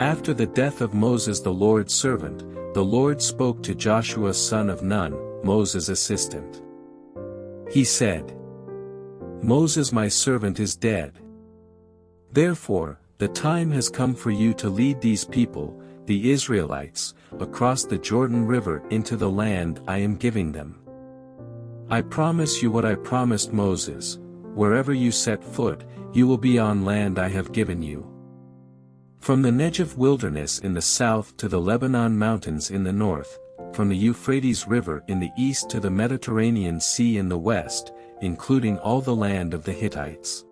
After the death of Moses the Lord's servant, the Lord spoke to Joshua son of Nun, Moses' assistant. He said, "Moses my servant is dead. Therefore, the time has come for you to lead these people, the Israelites, across the Jordan River into the land I am giving them. I promise you what I promised Moses, wherever you set foot, you will be on land I have given you. From the Negev wilderness in the south to the Lebanon mountains in the north, from the Euphrates River in the east to the Mediterranean Sea in the west, including all the land of the Hittites.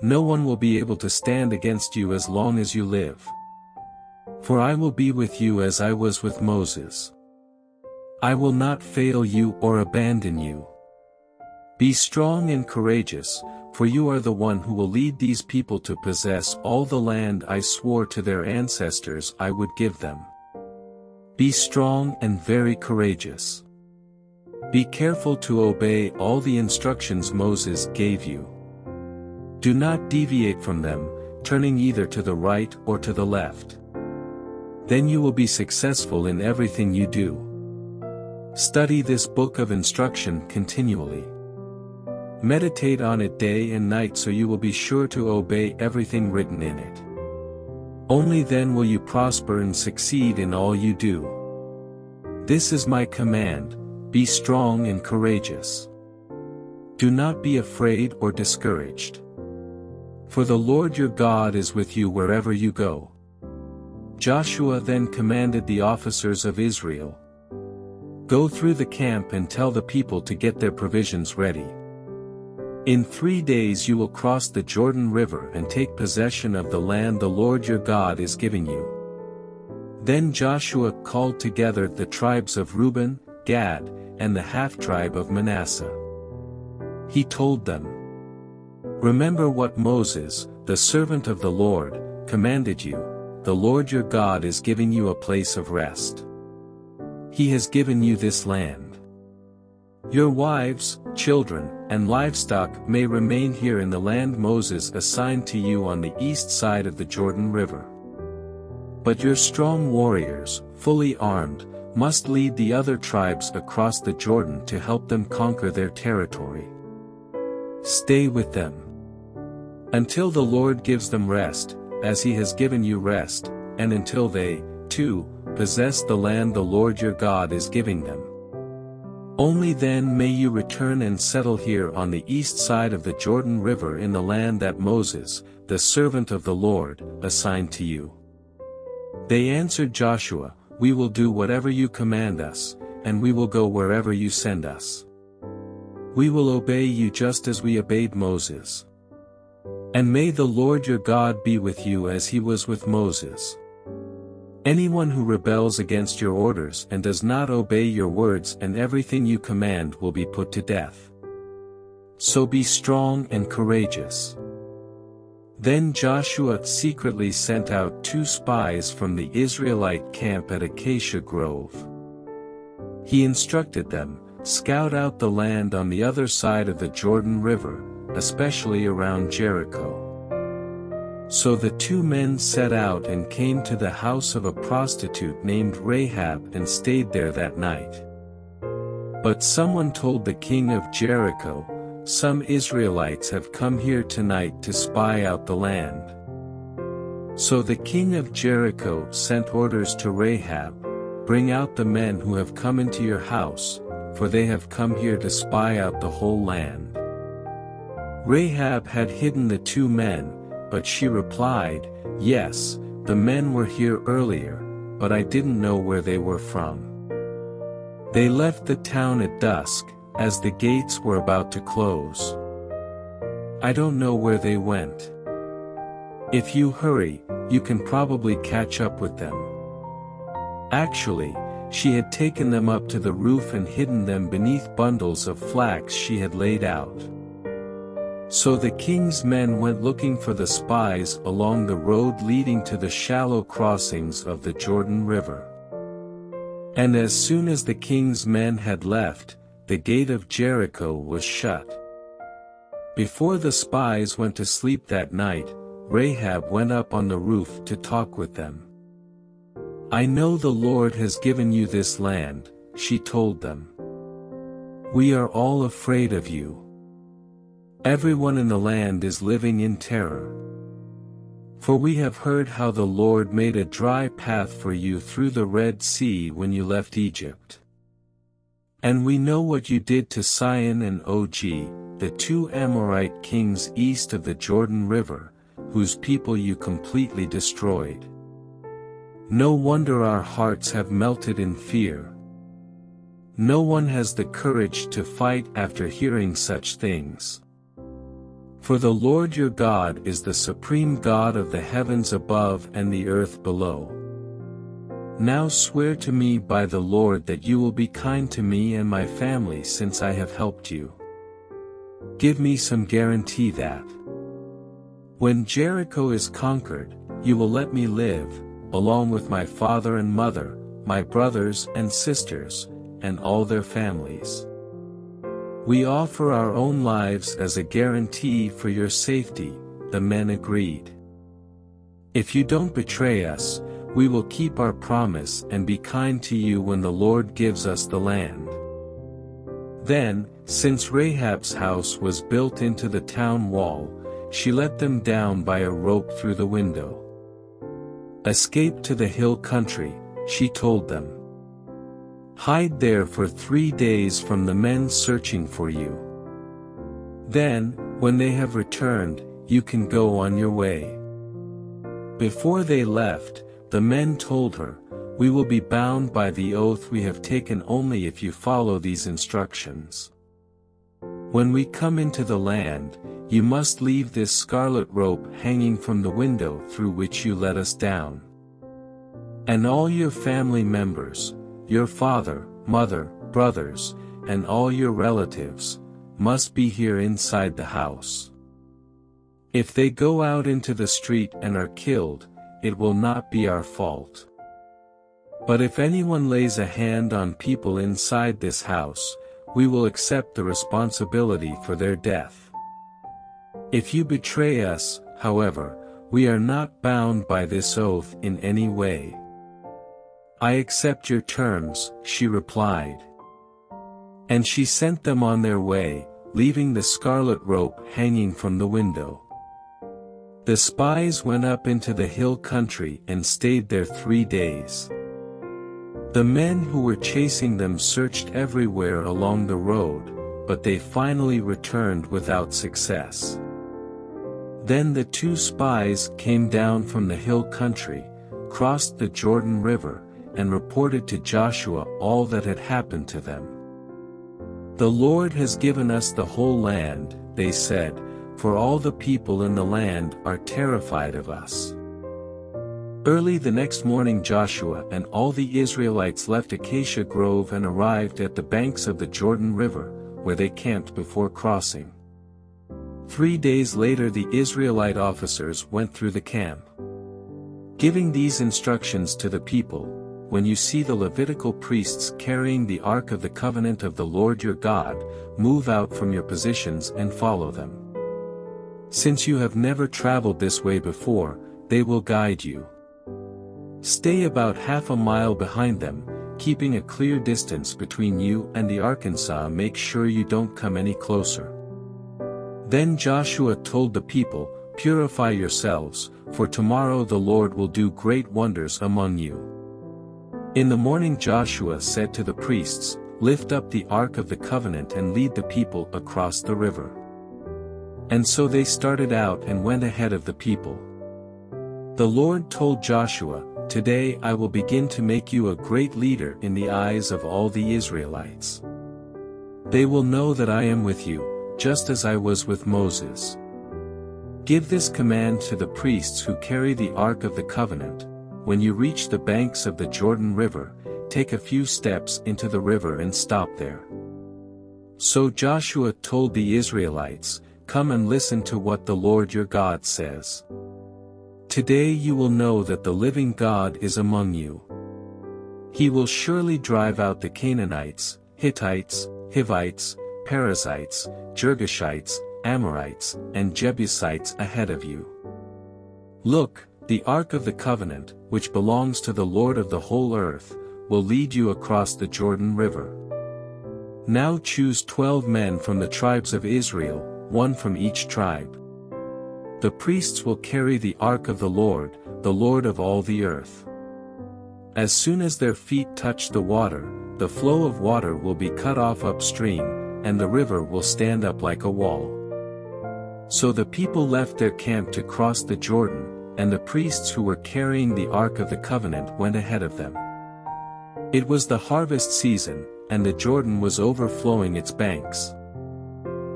No one will be able to stand against you as long as you live. For I will be with you as I was with Moses. I will not fail you or abandon you. Be strong and courageous, for you are the one who will lead these people to possess all the land I swore to their ancestors I would give them. Be strong and very courageous. Be careful to obey all the instructions Moses gave you. Do not deviate from them, turning either to the right or to the left. Then you will be successful in everything you do. Study this book of instruction continually. Meditate on it day and night so you will be sure to obey everything written in it. Only then will you prosper and succeed in all you do. This is my command, be strong and courageous. Do not be afraid or discouraged. For the Lord your God is with you wherever you go." Joshua then commanded the officers of Israel, "Go through the camp and tell the people to get their provisions ready. In 3 days you will cross the Jordan River and take possession of the land the Lord your God is giving you." Then Joshua called together the tribes of Reuben, Gad, and the half-tribe of Manasseh. He told them, "Remember what Moses, the servant of the Lord, commanded you, the Lord your God is giving you a place of rest. He has given you this land. Your wives, children, and livestock may remain here in the land Moses assigned to you on the east side of the Jordan River. But your strong warriors, fully armed, must lead the other tribes across the Jordan to help them conquer their territory. Stay with them until the Lord gives them rest, as he has given you rest, and until they, too, possess the land the Lord your God is giving them. Only then may you return and settle here on the east side of the Jordan River in the land that Moses, the servant of the Lord, assigned to you." They answered Joshua, "We will do whatever you command us, and we will go wherever you send us. We will obey you just as we obeyed Moses. And may the Lord your God be with you as he was with Moses. Anyone who rebels against your orders and does not obey your words and everything you command will be put to death. So be strong and courageous." Then Joshua secretly sent out 2 spies from the Israelite camp at Acacia Grove. He instructed them, "Scout out the land on the other side of the Jordan River, especially around Jericho." So the 2 men set out and came to the house of a prostitute named Rahab and stayed there that night. But someone told the king of Jericho, "Some Israelites have come here tonight to spy out the land." So the king of Jericho sent orders to Rahab, "Bring out the men who have come into your house, for they have come here to spy out the whole land." Rahab had hidden the 2 men, but she replied, "Yes, the men were here earlier, but I didn't know where they were from." They left the town at dusk, as the gates were about to close. I don't know where they went. If you hurry, you can probably catch up with them." Actually, she had taken them up to the roof and hidden them beneath bundles of flax she had laid out. So the king's men went looking for the spies along the road leading to the shallow crossings of the Jordan River. And as soon as the king's men had left, the gate of Jericho was shut. Before the spies went to sleep that night, Rahab went up on the roof to talk with them. "I know the Lord has given you this land," she told them. "We are all afraid of you. Everyone in the land is living in terror. For we have heard how the Lord made a dry path for you through the Red Sea when you left Egypt. And we know what you did to Sihon and Og, the two Amorite kings east of the Jordan River, whose people you completely destroyed. No wonder our hearts have melted in fear. No one has the courage to fight after hearing such things. For the Lord your God is the supreme God of the heavens above and the earth below. Now swear to me by the Lord that you will be kind to me and my family since I have helped you. Give me some guarantee that, when Jericho is conquered, you will let me live, along with my father and mother, my brothers and sisters, and all their families. We offer our own lives as a guarantee for your safety," the men agreed. "If you don't betray us, we will keep our promise and be kind to you when the Lord gives us the land." Then, since Rahab's house was built into the town wall, she let them down by a rope through the window. "Escape to the hill country," she told them. "Hide there for 3 days from the men searching for you. Then, when they have returned, you can go on your way." Before they left, the men told her, "We will be bound by the oath we have taken only if you follow these instructions. When we come into the land, you must leave this scarlet rope hanging from the window through which you let us down. And all your family members, your father, mother, brothers, and all your relatives, must be here inside the house. If they go out into the street and are killed, it will not be our fault. But if anyone lays a hand on people inside this house, we will accept the responsibility for their death. If you betray us, however, we are not bound by this oath in any way." "I accept your terms," she replied. And she sent them on their way, leaving the scarlet rope hanging from the window. The spies went up into the hill country and stayed there 3 days. The men who were chasing them searched everywhere along the road, but they finally returned without success. Then the two spies came down from the hill country, crossed the Jordan River, and reported to Joshua all that had happened to them. "The Lord has given us the whole land," they said, "for all the people in the land are terrified of us." Early the next morning Joshua and all the Israelites left Acacia Grove and arrived at the banks of the Jordan River, where they camped before crossing. 3 days later the Israelite officers went through the camp, giving these instructions to the people: "When you see the Levitical priests carrying the Ark of the Covenant of the Lord your God, move out from your positions and follow them. Since you have never traveled this way before, they will guide you. Stay about half a mile behind them, keeping a clear distance between you and the Ark. Make sure you don't come any closer." Then Joshua told the people, "Purify yourselves, for tomorrow the Lord will do great wonders among you." In the morning Joshua said to the priests, "Lift up the Ark of the Covenant and lead the people across the river." And so they started out and went ahead of the people. The Lord told Joshua, "Today I will begin to make you a great leader in the eyes of all the Israelites. They will know that I am with you, just as I was with Moses. Give this command to the priests who carry the Ark of the Covenant: when you reach the banks of the Jordan River, take a few steps into the river and stop there." So Joshua told the Israelites, "Come and listen to what the Lord your God says. Today you will know that the living God is among you. He will surely drive out the Canaanites, Hittites, Hivites, Perizzites, Girgashites, Amorites, and Jebusites ahead of you. Look, the Ark of the Covenant, which belongs to the Lord of the whole earth, will lead you across the Jordan River. Now choose 12 men from the tribes of Israel, one from each tribe. The priests will carry the Ark of the Lord of all the earth. As soon as their feet touch the water, the flow of water will be cut off upstream, and the river will stand up like a wall. So the people left their camp to cross the Jordan, and the priests who were carrying the Ark of the Covenant went ahead of them. It was the harvest season, and the Jordan was overflowing its banks.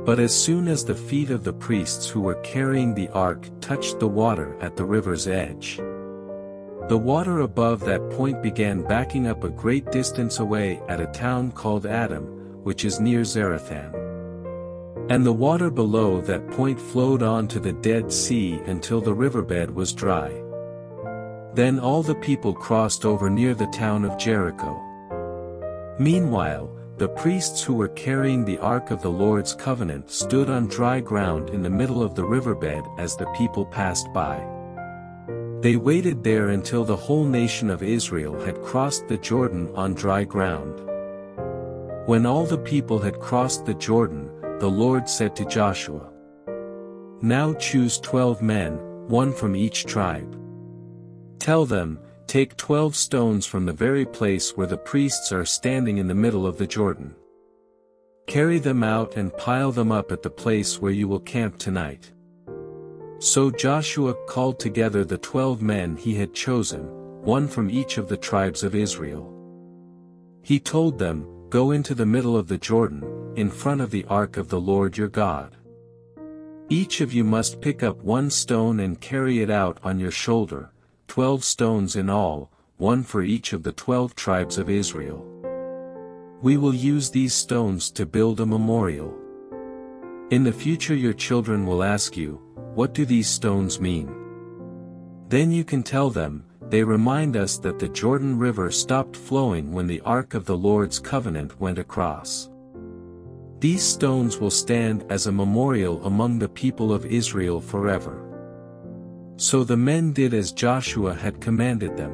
But as soon as the feet of the priests who were carrying the ark touched the water at the river's edge, the water above that point began backing up a great distance away at a town called Adam, which is near Zarathan. And the water below that point flowed on to the Dead Sea until the riverbed was dry. Then all the people crossed over near the town of Jericho. Meanwhile, the priests who were carrying the Ark of the Lord's Covenant stood on dry ground in the middle of the riverbed as the people passed by. They waited there until the whole nation of Israel had crossed the Jordan on dry ground. When all the people had crossed the Jordan, the Lord said to Joshua, "Now choose 12 men, one from each tribe. Tell them, take 12 stones from the very place where the priests are standing in the middle of the Jordan. Carry them out and pile them up at the place where you will camp tonight." So Joshua called together the 12 men he had chosen, one from each of the tribes of Israel. He told them, "Go into the middle of the Jordan, in front of the ark of the Lord your God. Each of you must pick up 1 stone and carry it out on your shoulder, 12 stones in all, one for each of the 12 tribes of Israel. We will use these stones to build a memorial. In the future your children will ask you, 'What do these stones mean?' Then you can tell them, 'They remind us that the Jordan River stopped flowing when the Ark of the Lord's Covenant went across. These stones will stand as a memorial among the people of Israel forever.'" So the men did as Joshua had commanded them.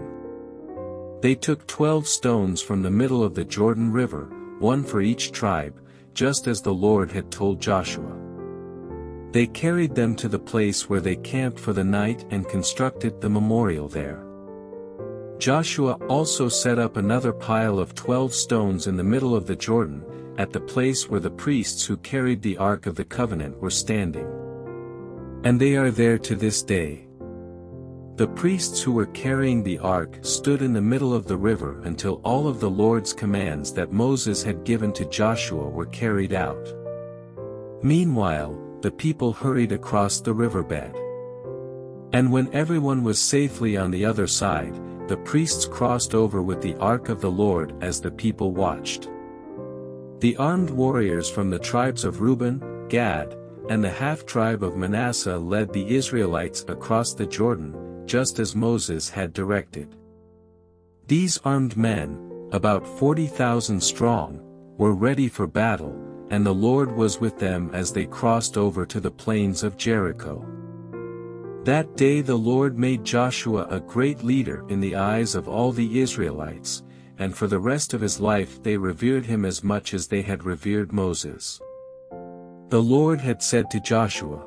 They took 12 stones from the middle of the Jordan River, one for each tribe, just as the Lord had told Joshua. They carried them to the place where they camped for the night and constructed the memorial there. Joshua also set up another pile of 12 stones in the middle of the Jordan, at the place where the priests who carried the Ark of the Covenant were standing. And they are there to this day. The priests who were carrying the ark stood in the middle of the river until all of the Lord's commands that Moses had given to Joshua were carried out. Meanwhile, the people hurried across the riverbed. And when everyone was safely on the other side, the priests crossed over with the ark of the Lord as the people watched. The armed warriors from the tribes of Reuben, Gad, and the half-tribe of Manasseh led the Israelites across the Jordan, just as Moses had directed. These armed men, about 40,000 strong, were ready for battle, and the Lord was with them as they crossed over to the plains of Jericho. That day the Lord made Joshua a great leader in the eyes of all the Israelites, and for the rest of his life they revered him as much as they had revered Moses. The Lord had said to Joshua,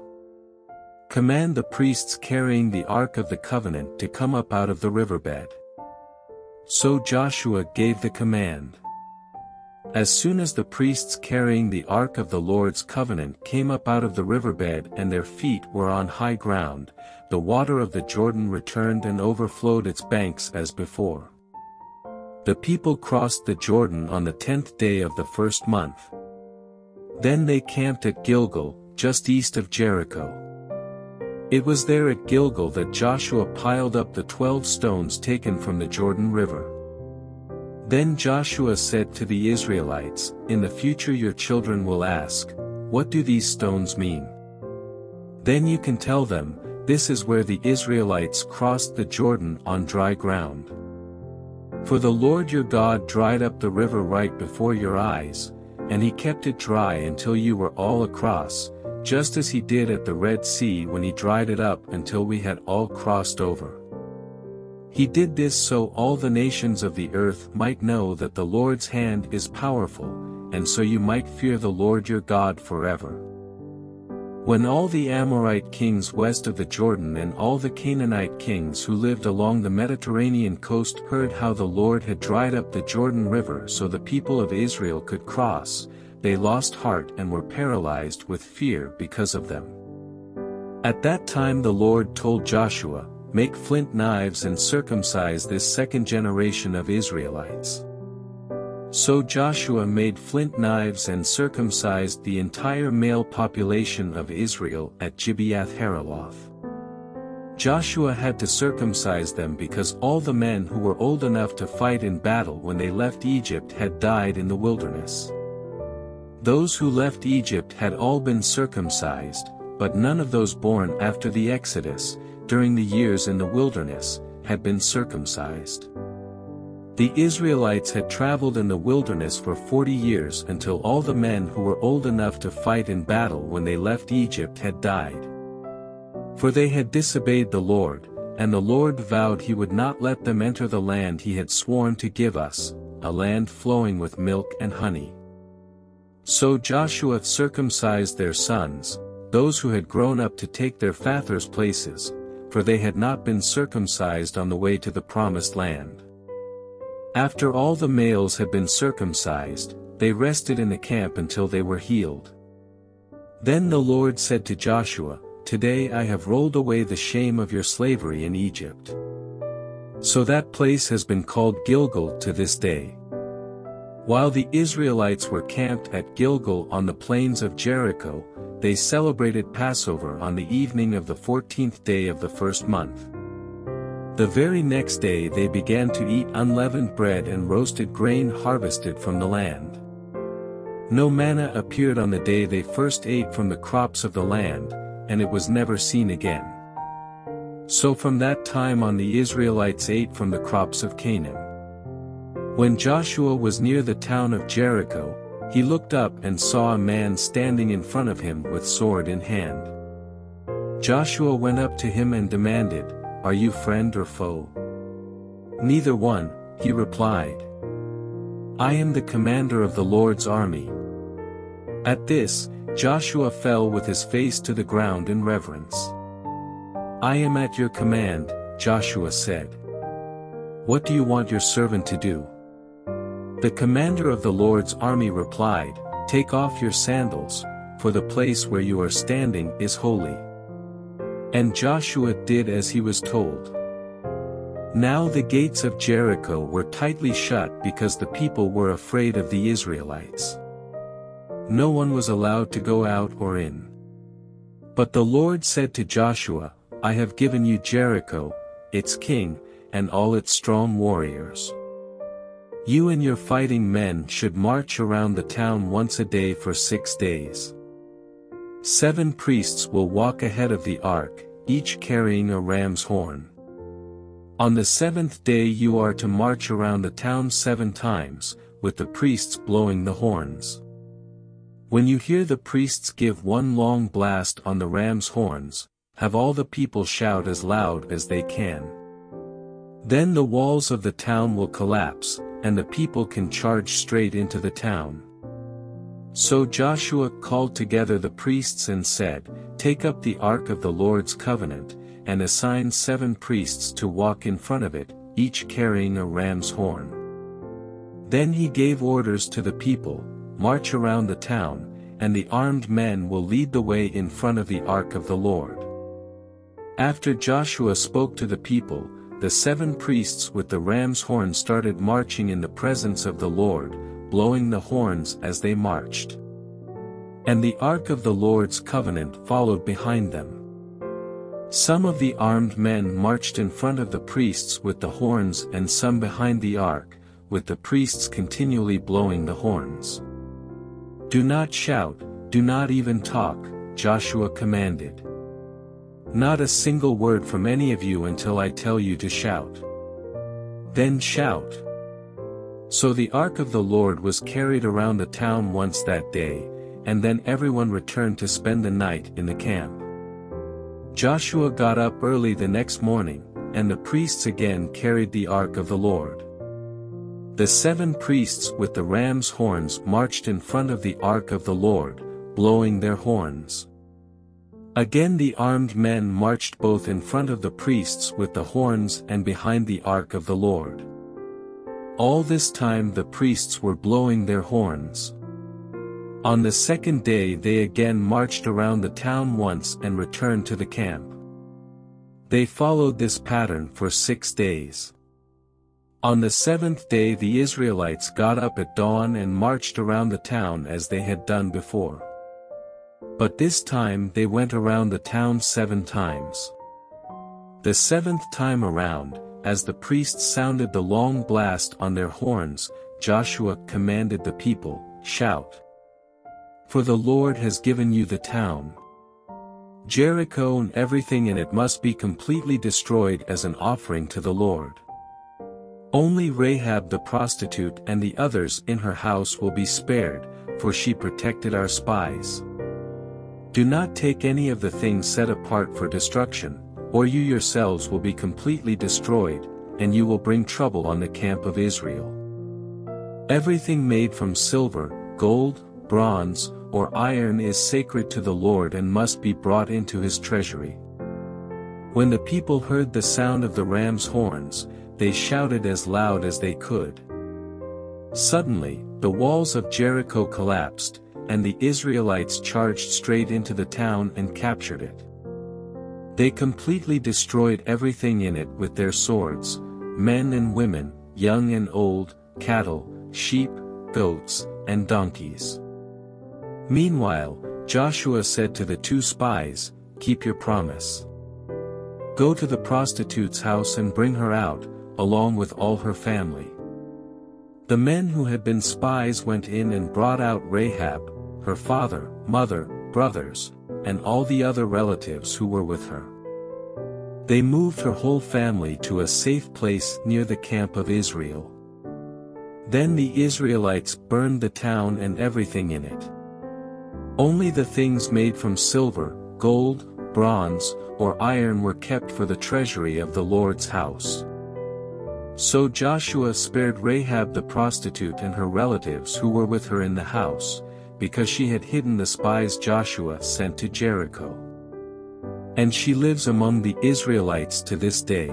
"Command the priests carrying the Ark of the Covenant to come up out of the riverbed." So Joshua gave the command. As soon as the priests carrying the Ark of the Lord's Covenant came up out of the riverbed and their feet were on high ground, the water of the Jordan returned and overflowed its banks as before. The people crossed the Jordan on the 10th day of the first month. Then they camped at Gilgal, just east of Jericho. It was there at Gilgal that Joshua piled up the 12 stones taken from the Jordan River. Then Joshua said to the Israelites, "In the future your children will ask, 'What do these stones mean?' Then you can tell them, 'This is where the Israelites crossed the Jordan on dry ground.' For the Lord your God dried up the river right before your eyes, and he kept it dry until you were all across, just as he did at the Red Sea when he dried it up until we had all crossed over. He did this so all the nations of the earth might know that the Lord's hand is powerful, and so you might fear the Lord your God forever. When all the Amorite kings west of the Jordan and all the Canaanite kings who lived along the Mediterranean coast heard how the Lord had dried up the Jordan River so the people of Israel could cross, they lost heart and were paralyzed with fear because of them. At that time the Lord told Joshua, "Make flint knives and circumcise this second generation of Israelites." So Joshua made flint knives and circumcised the entire male population of Israel at Gibeath-Haroloth. Joshua had to circumcise them because all the men who were old enough to fight in battle when they left Egypt had died in the wilderness. Those who left Egypt had all been circumcised, but none of those born after the Exodus, during the years in the wilderness, had been circumcised. The Israelites had traveled in the wilderness for 40 years until all the men who were old enough to fight in battle when they left Egypt had died. For they had disobeyed the Lord, and the Lord vowed he would not let them enter the land he had sworn to give us, a land flowing with milk and honey. So Joshua circumcised their sons, those who had grown up to take their fathers' places, for they had not been circumcised on the way to the promised land. After all the males had been circumcised, they rested in the camp until they were healed. Then the Lord said to Joshua, "Today I have rolled away the shame of your slavery in Egypt." So that place has been called Gilgal to this day. While the Israelites were camped at Gilgal on the plains of Jericho, they celebrated Passover on the evening of the 14th day of the first month. The very next day they began to eat unleavened bread and roasted grain harvested from the land. No manna appeared on the day they first ate from the crops of the land, and it was never seen again. So from that time on the Israelites ate from the crops of Canaan. When Joshua was near the town of Jericho, he looked up and saw a man standing in front of him with sword in hand. Joshua went up to him and demanded, "Are you friend or foe?" "Neither one," he replied. "I am the commander of the Lord's army." At this, Joshua fell with his face to the ground in reverence. "I am at your command," Joshua said. "What do you want your servant to do?" The commander of the Lord's army replied, "Take off your sandals, for the place where you are standing is holy." And Joshua did as he was told. Now the gates of Jericho were tightly shut because the people were afraid of the Israelites. No one was allowed to go out or in. But the Lord said to Joshua, "I have given you Jericho, its king, and all its strong warriors. You and your fighting men should march around the town once a day for 6 days. 7 priests will walk ahead of the ark, each carrying a ram's horn. On the 7th day you are to march around the town 7 times, with the priests blowing the horns. When you hear the priests give one long blast on the ram's horns, have all the people shout as loud as they can. Then the walls of the town will collapse, and the people can charge straight into the town." So Joshua called together the priests and said, "Take up the ark of the Lord's covenant, and assign 7 priests to walk in front of it, each carrying a ram's horn." Then he gave orders to the people, "March around the town, and the armed men will lead the way in front of the ark of the Lord." After Joshua spoke to the people, the 7 priests with the ram's horn started marching in the presence of the Lord, blowing the horns as they marched. And the ark of the Lord's covenant followed behind them. Some of the armed men marched in front of the priests with the horns and some behind the ark, with the priests continually blowing the horns. "Do not shout, do not even talk," Joshua commanded. "Not a single word from any of you until I tell you to shout. Then shout." So the ark of the Lord was carried around the town once that day, and then everyone returned to spend the night in the camp. Joshua got up early the next morning, and the priests again carried the ark of the Lord. The 7 priests with the ram's horns marched in front of the ark of the Lord, blowing their horns. Again the armed men marched both in front of the priests with the horns and behind the ark of the Lord. All this time the priests were blowing their horns. On the 2nd day they again marched around the town once and returned to the camp. They followed this pattern for 6 days. On the 7th day the Israelites got up at dawn and marched around the town as they had done before. But this time they went around the town 7 times. The 7th time around, as the priests sounded the long blast on their horns, Joshua commanded the people, "Shout! For the Lord has given you the town. Jericho and everything in it must be completely destroyed as an offering to the Lord. Only Rahab the prostitute and the others in her house will be spared, for she protected our spies. Do not take any of the things set apart for destruction, or you yourselves will be completely destroyed, and you will bring trouble on the camp of Israel. Everything made from silver, gold, bronze, or iron is sacred to the Lord and must be brought into his treasury." When the people heard the sound of the ram's horns, they shouted as loud as they could. Suddenly, the walls of Jericho collapsed, and the Israelites charged straight into the town and captured it. They completely destroyed everything in it with their swords, men and women, young and old, cattle, sheep, goats, and donkeys. Meanwhile, Joshua said to the 2 spies, "Keep your promise. Go to the prostitute's house and bring her out, along with all her family." The men who had been spies went in and brought out Rahab, her father, mother, brothers, and all the other relatives who were with her. They moved her whole family to a safe place near the camp of Israel. Then the Israelites burned the town and everything in it. Only the things made from silver, gold, bronze, or iron were kept for the treasury of the Lord's house. So Joshua spared Rahab the prostitute and her relatives who were with her in the house, because she had hidden the spies Joshua sent to Jericho. And she lives among the Israelites to this day.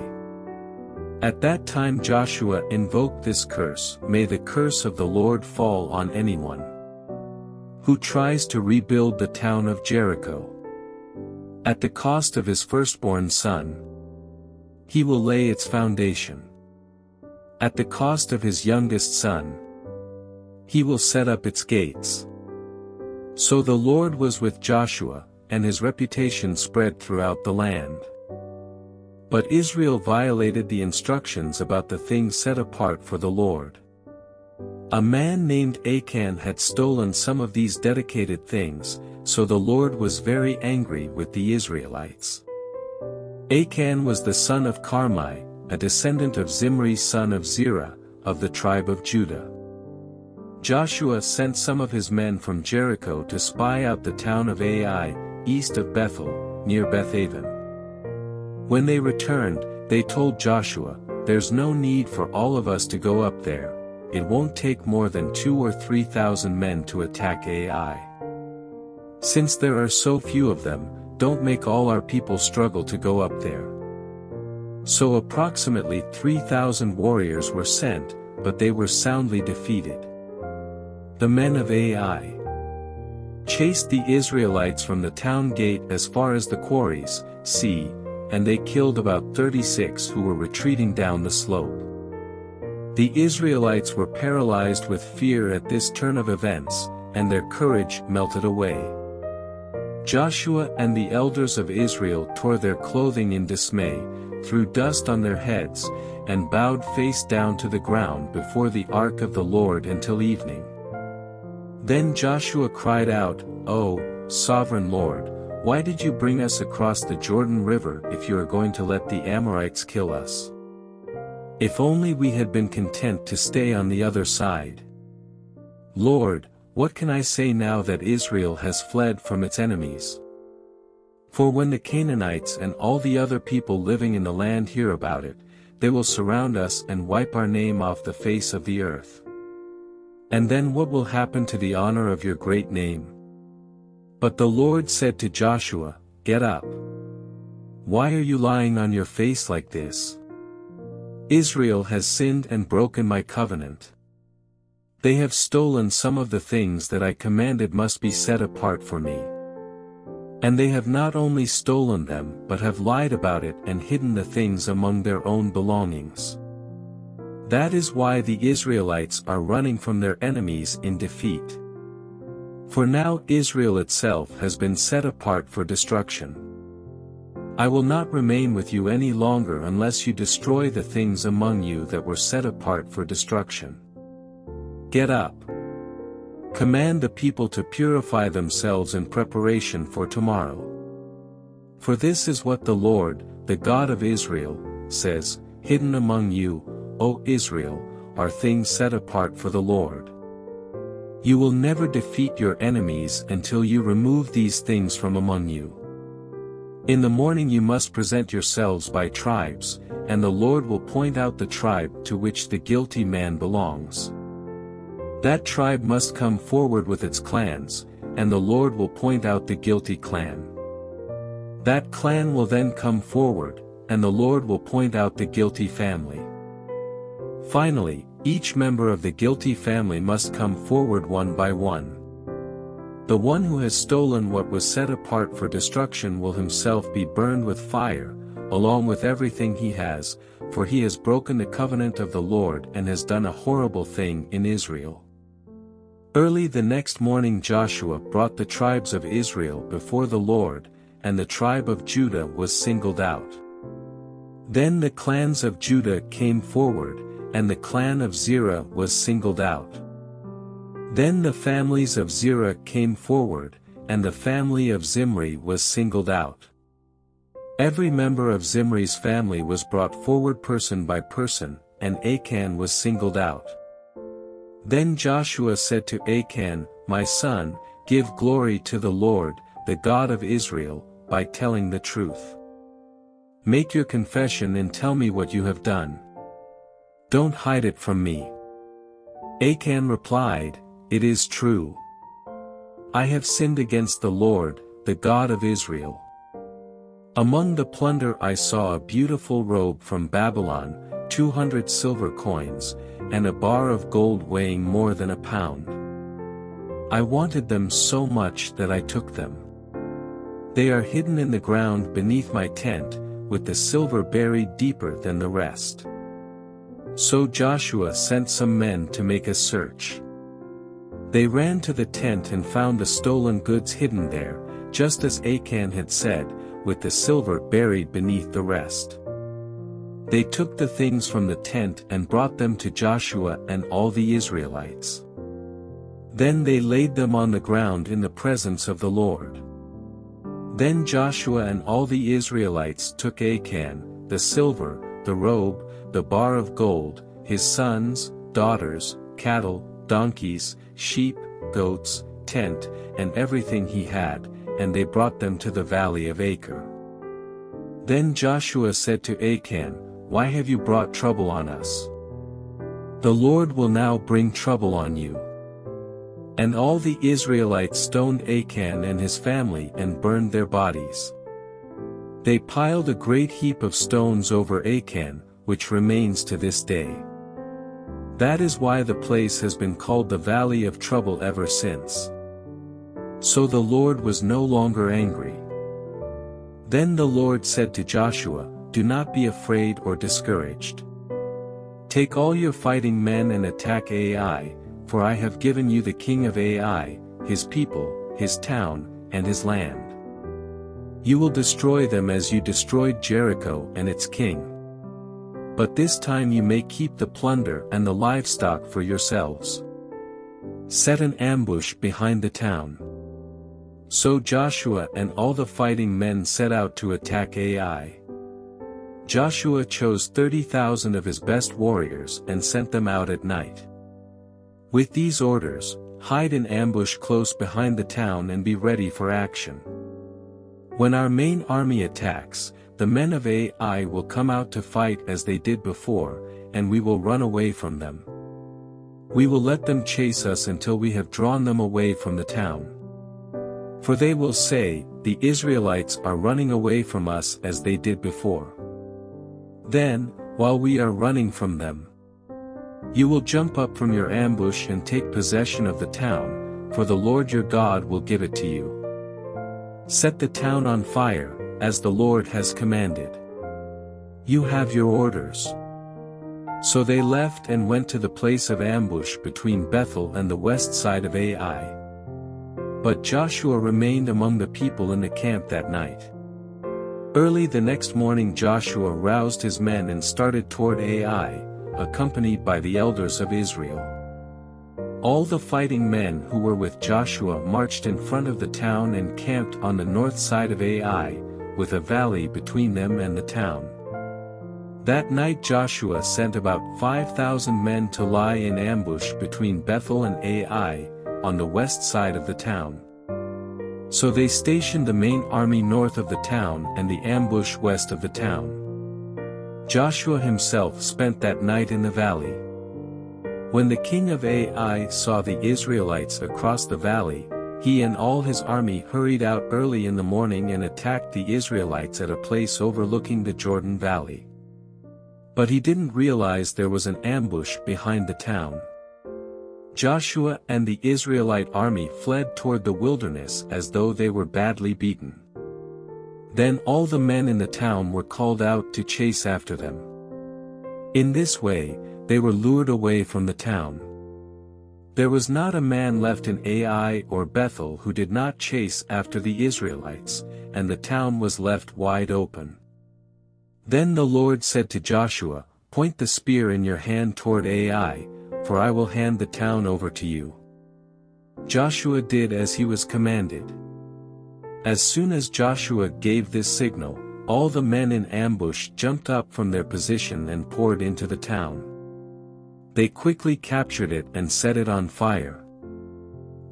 At that time Joshua invoked this curse, "May the curse of the Lord fall on anyone who tries to rebuild the town of Jericho, at the cost of his firstborn son. He will lay its foundation. At the cost of his youngest son, he will set up its gates." So the Lord was with Joshua, and his reputation spread throughout the land. But Israel violated the instructions about the things set apart for the Lord. A man named Achan had stolen some of these dedicated things, so the Lord was very angry with the Israelites. Achan was the son of Carmi, a descendant of Zimri son of Zerah, of the tribe of Judah. Joshua sent some of his men from Jericho to spy out the town of Ai, east of Bethel, near Beth-horon. When they returned, they told Joshua, "There's no need for all of us to go up there, it won't take more than 2,000 or 3,000 men to attack Ai. Since there are so few of them, don't make all our people struggle to go up there." So approximately 3,000 warriors were sent, but they were soundly defeated. The men of Ai chased the Israelites from the town gate as far as the quarries, sea, and they killed about 36 who were retreating down the slope. The Israelites were paralyzed with fear at this turn of events, and their courage melted away. Joshua and the elders of Israel tore their clothing in dismay, threw dust on their heads, and bowed face down to the ground before the ark of the Lord until evening. Then Joshua cried out, "Oh, sovereign Lord, why did you bring us across the Jordan River if you are going to let the Amorites kill us? If only we had been content to stay on the other side. Lord, What can I say now that Israel has fled from its enemies? For when the Canaanites and all the other people living in the land hear about it, they will surround us and wipe our name off the face of the earth. And then what will happen to the honor of your great name? But the Lord said to Joshua, Get up. Why are you lying on your face like this? Israel has sinned and broken my covenant. They have stolen some of the things that I commanded must be set apart for me. And they have not only stolen them but have lied about it and hidden the things among their own belongings. That is why the Israelites are running from their enemies in defeat. For now Israel itself has been set apart for destruction. I will not remain with you any longer unless you destroy the things among you that were set apart for destruction. Get up. Command the people to purify themselves in preparation for tomorrow. For this is what the Lord, the God of Israel, says, Hidden among you, O Israel, are things set apart for the Lord. You will never defeat your enemies until you remove these things from among you. In the morning you must present yourselves by tribes, and the Lord will point out the tribe to which the guilty man belongs. That tribe must come forward with its clans, and the Lord will point out the guilty clan. That clan will then come forward, and the Lord will point out the guilty family. Finally, each member of the guilty family must come forward one by one. The one who has stolen what was set apart for destruction will himself be burned with fire, along with everything he has, for he has broken the covenant of the Lord and has done a horrible thing in Israel. Early the next morning Joshua brought the tribes of Israel before the Lord, and the tribe of Judah was singled out. Then the clans of Judah came forward, and the clan of Zerah was singled out. Then the families of Zerah came forward, and the family of Zimri was singled out. Every member of Zimri's family was brought forward person by person, and Achan was singled out. Then Joshua said to Achan, My son, give glory to the Lord, the God of Israel, by telling the truth. Make your confession and tell me what you have done. Don't hide it from me. Achan replied, It is true. I have sinned against the Lord, the God of Israel. Among the plunder I saw a beautiful robe from Babylon, 200 silver coins, and a bar of gold weighing more than a pound. I wanted them so much that I took them. They are hidden in the ground beneath my tent, with the silver buried deeper than the rest. So Joshua sent some men to make a search. They ran to the tent and found the stolen goods hidden there, just as Achan had said, with the silver buried beneath the rest. They took the things from the tent and brought them to Joshua and all the Israelites. Then they laid them on the ground in the presence of the Lord. Then Joshua and all the Israelites took Achan, the silver, the robe, the bar of gold, his sons, daughters, cattle, donkeys, sheep, goats, tent, and everything he had, and they brought them to the valley of Acor. Then Joshua said to Achan, Why have you brought trouble on us? The Lord will now bring trouble on you. And all the Israelites stoned Achan and his family and burned their bodies. They piled a great heap of stones over Achan, which remains to this day. That is why the place has been called the Valley of Trouble ever since. So the Lord was no longer angry. Then the Lord said to Joshua, Do not be afraid or discouraged. Take all your fighting men and attack Ai, for I have given you the king of Ai, his people, his town, and his land. You will destroy them as you destroyed Jericho and its king. But this time you may keep the plunder and the livestock for yourselves. Set an ambush behind the town. So Joshua and all the fighting men set out to attack Ai. Joshua chose 30,000 of his best warriors and sent them out at night. With these orders, hide in ambush close behind the town and be ready for action. When our main army attacks, the men of Ai will come out to fight as they did before, and we will run away from them. We will let them chase us until we have drawn them away from the town. For they will say, the Israelites are running away from us as they did before. Then, while we are running from them, you will jump up from your ambush and take possession of the town, for the Lord your God will give it to you. Set the town on fire, as the Lord has commanded. You have your orders. So they left and went to the place of ambush between Bethel and the west side of Ai. But Joshua remained among the people in the camp that night. Early the next morning Joshua roused his men and started toward Ai, accompanied by the elders of Israel. All the fighting men who were with Joshua marched in front of the town and camped on the north side of Ai, with a valley between them and the town. That night Joshua sent about 5,000 men to lie in ambush between Bethel and Ai, on the west side of the town. So they stationed the main army north of the town and the ambush west of the town. Joshua himself spent that night in the valley. When the king of Ai saw the Israelites across the valley, he and all his army hurried out early in the morning and attacked the Israelites at a place overlooking the Jordan Valley. But he didn't realize there was an ambush behind the town. Joshua and the Israelite army fled toward the wilderness as though they were badly beaten. Then all the men in the town were called out to chase after them. In this way, they were lured away from the town. There was not a man left in Ai or Bethel who did not chase after the Israelites, and the town was left wide open. Then the Lord said to Joshua, "Point the spear in your hand toward Ai, for I will hand the town over to you." Joshua did as he was commanded. As soon as Joshua gave this signal, all the men in ambush jumped up from their position and poured into the town. They quickly captured it and set it on fire.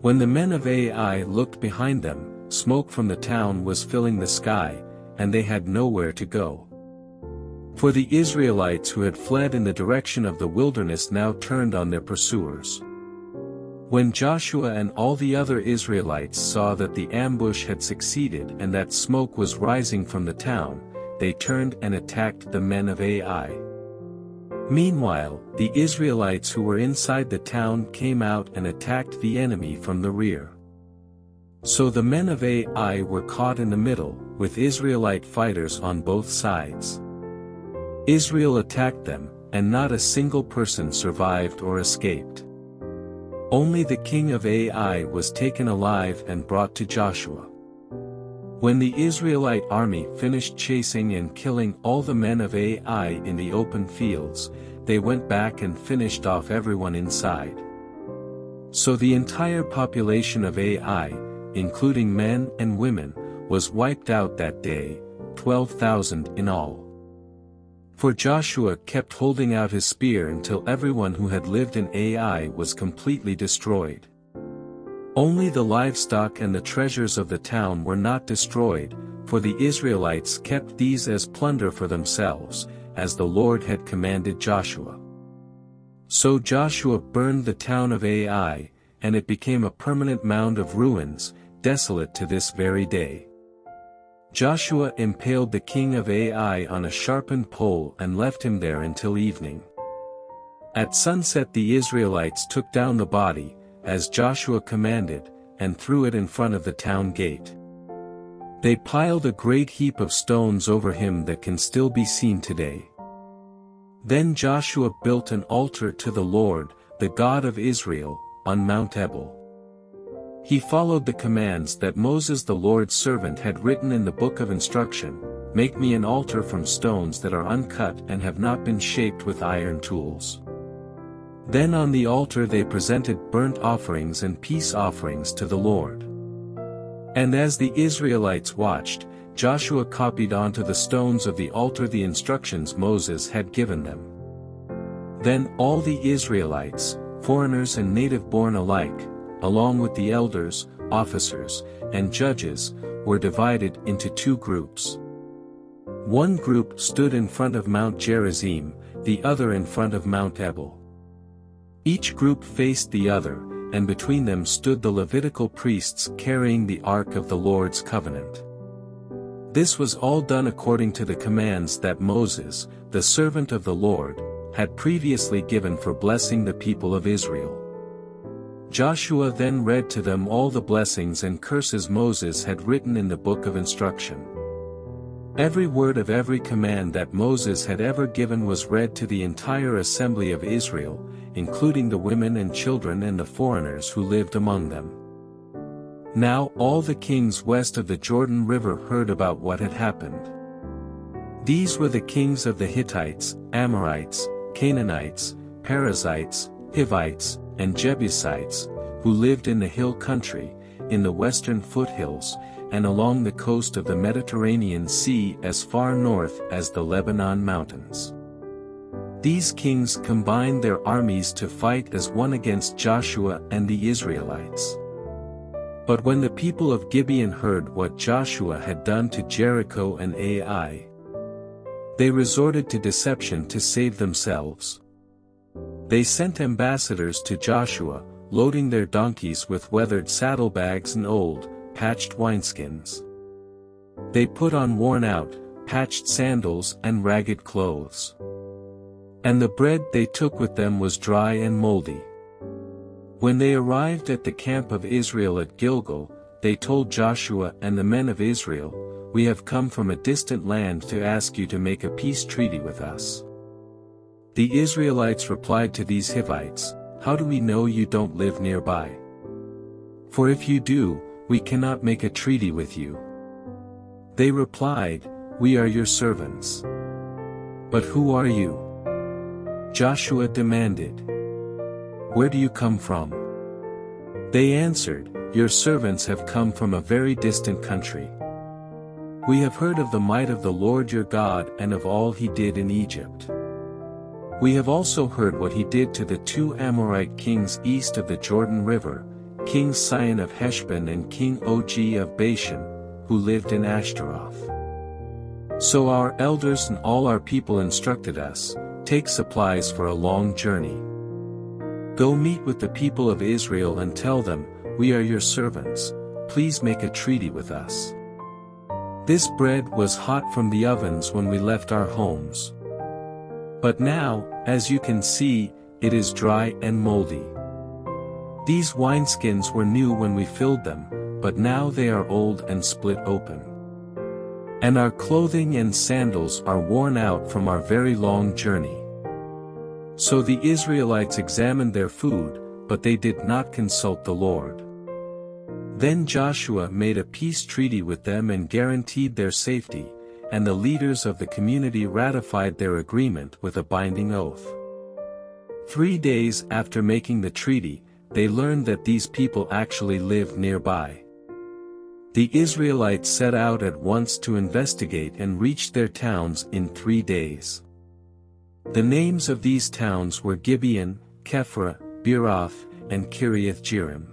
When the men of Ai looked behind them, smoke from the town was filling the sky, and they had nowhere to go. For the Israelites who had fled in the direction of the wilderness now turned on their pursuers. When Joshua and all the other Israelites saw that the ambush had succeeded and that smoke was rising from the town, they turned and attacked the men of Ai. Meanwhile, the Israelites who were inside the town came out and attacked the enemy from the rear. So the men of Ai were caught in the middle, with Israelite fighters on both sides. Israel attacked them, and not a single person survived or escaped. Only the king of Ai was taken alive and brought to Joshua. When the Israelite army finished chasing and killing all the men of Ai in the open fields, they went back and finished off everyone inside. So the entire population of Ai, including men and women, was wiped out that day, 12,000 in all. For Joshua kept holding out his spear until everyone who had lived in Ai was completely destroyed. Only the livestock and the treasures of the town were not destroyed, for the Israelites kept these as plunder for themselves, as the Lord had commanded Joshua. So Joshua burned the town of Ai, and it became a permanent mound of ruins, desolate to this very day. Joshua impaled the king of Ai on a sharpened pole and left him there until evening. At sunset the Israelites took down the body, as Joshua commanded, and threw it in front of the town gate. They piled a great heap of stones over him that can still be seen today. Then Joshua built an altar to the Lord, the God of Israel, on Mount Ebal. He followed the commands that Moses the Lord's servant had written in the book of instruction, "Make me an altar from stones that are uncut and have not been shaped with iron tools." Then on the altar they presented burnt offerings and peace offerings to the Lord. And as the Israelites watched, Joshua copied onto the stones of the altar the instructions Moses had given them. Then all the Israelites, foreigners and native-born alike, along with the elders, officers, and judges, were divided into two groups. One group stood in front of Mount Gerizim, the other in front of Mount Ebal. Each group faced the other, and between them stood the Levitical priests carrying the Ark of the Lord's Covenant. This was all done according to the commands that Moses, the servant of the Lord, had previously given for blessing the people of Israel. Joshua then read to them all the blessings and curses Moses had written in the book of instruction. Every word of every command that Moses had ever given was read to the entire assembly of Israel, including the women and children and the foreigners who lived among them. Now all the kings west of the Jordan River heard about what had happened. These were the kings of the Hittites, Amorites, Canaanites, Perizzites, Hivites, and Jebusites, who lived in the hill country, in the western foothills, and along the coast of the Mediterranean Sea as far north as the Lebanon mountains. These kings combined their armies to fight as one against Joshua and the Israelites. But when the people of Gibeon heard what Joshua had done to Jericho and Ai, they resorted to deception to save themselves. They sent ambassadors to Joshua, loading their donkeys with weathered saddlebags and old, patched wineskins. They put on worn-out, patched sandals and ragged clothes. And the bread they took with them was dry and moldy. When they arrived at the camp of Israel at Gilgal, they told Joshua and the men of Israel, "We have come from a distant land to ask you to make a peace treaty with us." The Israelites replied to these Hivites, "How do we know you don't live nearby? For if you do, we cannot make a treaty with you." They replied, "We are your servants." "But who are you?" Joshua demanded. "Where do you come from?" They answered, "Your servants have come from a very distant country. We have heard of the might of the Lord your God and of all he did in Egypt. We have also heard what he did to the two Amorite kings east of the Jordan River, King Sihon of Heshbon and King Og of Bashan, who lived in Ashtaroth. So our elders and all our people instructed us, 'Take supplies for a long journey. Go meet with the people of Israel and tell them, we are your servants, please make a treaty with us. This bread was hot from the ovens when we left our homes. But now, as you can see, it is dry and moldy. These wineskins were new when we filled them, but now they are old and split open. And our clothing and sandals are worn out from our very long journey.'" So the Israelites examined their food, but they did not consult the Lord. Then Joshua made a peace treaty with them and guaranteed their safety, and the leaders of the community ratified their agreement with a binding oath. 3 days after making the treaty, they learned that these people actually lived nearby. The Israelites set out at once to investigate and reached their towns in 3 days. The names of these towns were Gibeon, Kephra, Beeroth, and Kiriath-Jearim.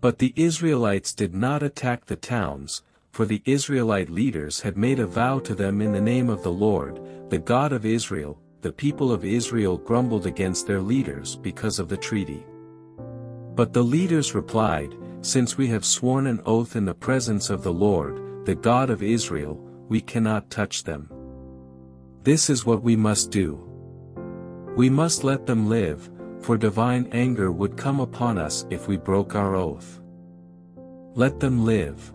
But the Israelites did not attack the towns, for the Israelite leaders had made a vow to them in the name of the Lord, the God of Israel. The people of Israel grumbled against their leaders because of the treaty. But the leaders replied, "Since we have sworn an oath in the presence of the Lord, the God of Israel, we cannot touch them. This is what we must do. We must let them live, for divine anger would come upon us if we broke our oath. Let them live."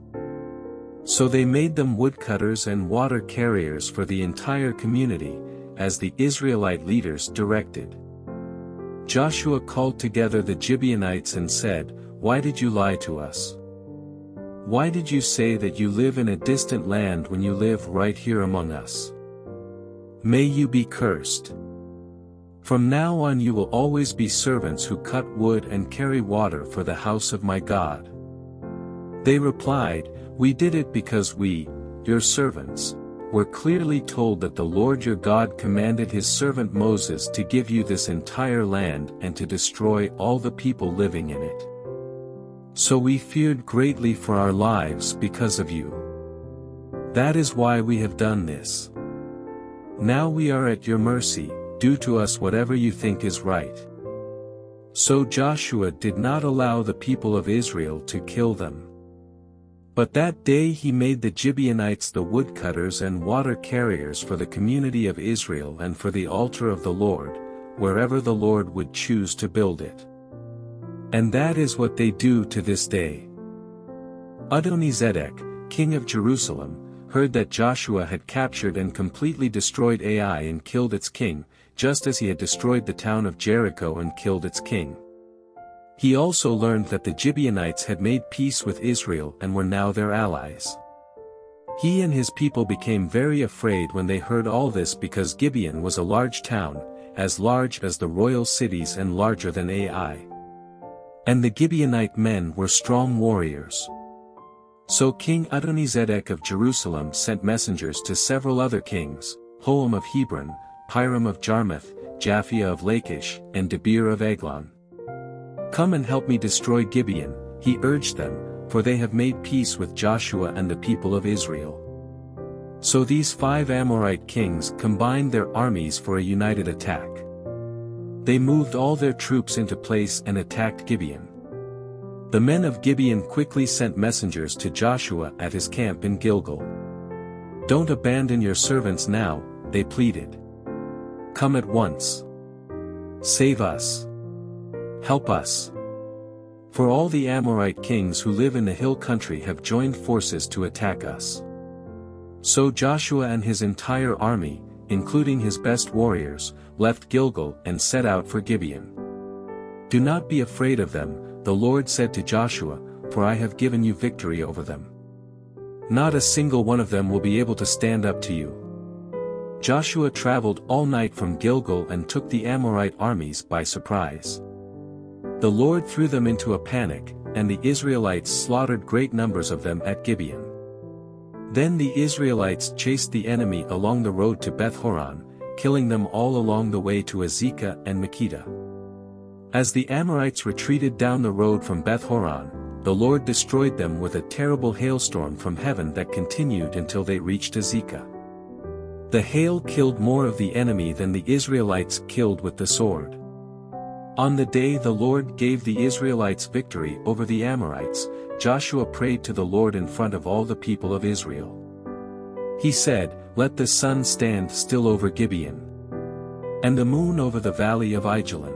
So they made them woodcutters and water carriers for the entire community, as the Israelite leaders directed. Joshua called together the Gibeonites and said, "Why did you lie to us? Why did you say that you live in a distant land when you live right here among us? May you be cursed. From now on you will always be servants who cut wood and carry water for the house of my God." They replied, "We did it because we, your servants, were clearly told that the Lord your God commanded his servant Moses to give you this entire land and to destroy all the people living in it. So we feared greatly for our lives because of you. That is why we have done this. Now we are at your mercy, do to us whatever you think is right." So Joshua did not allow the people of Israel to kill them. But that day he made the Gibeonites the woodcutters and water carriers for the community of Israel and for the altar of the Lord, wherever the Lord would choose to build it. And that is what they do to this day. Adonizedek, king of Jerusalem, heard that Joshua had captured and completely destroyed Ai and killed its king, just as he had destroyed the town of Jericho and killed its king. He also learned that the Gibeonites had made peace with Israel and were now their allies. He and his people became very afraid when they heard all this, because Gibeon was a large town, as large as the royal cities and larger than Ai. And the Gibeonite men were strong warriors. So King Adonizedek of Jerusalem sent messengers to several other kings, Hoam of Hebron, Piram of Jarmuth, Japhia of Lachish, and Debir of Eglon. "Come and help me destroy Gibeon," he urged them, "for they have made peace with Joshua and the people of Israel." So these 5 Amorite kings combined their armies for a united attack. They moved all their troops into place and attacked Gibeon. The men of Gibeon quickly sent messengers to Joshua at his camp in Gilgal. "Don't abandon your servants now," they pleaded. "Come at once. Save us. Help us. For all the Amorite kings who live in the hill country have joined forces to attack us." So Joshua and his entire army, including his best warriors, left Gilgal and set out for Gibeon. "Do not be afraid of them," the Lord said to Joshua, "for I have given you victory over them. Not a single one of them will be able to stand up to you." Joshua traveled all night from Gilgal and took the Amorite armies by surprise. The Lord threw them into a panic, and the Israelites slaughtered great numbers of them at Gibeon. Then the Israelites chased the enemy along the road to Beth-horon, killing them all along the way to Azekah and Makeda. As the Amorites retreated down the road from Beth-horon, the Lord destroyed them with a terrible hailstorm from heaven that continued until they reached Azekah. The hail killed more of the enemy than the Israelites killed with the sword. On the day the Lord gave the Israelites victory over the Amorites, Joshua prayed to the Lord in front of all the people of Israel. He said, "Let the sun stand still over Gibeon, and the moon over the valley of Aijalon."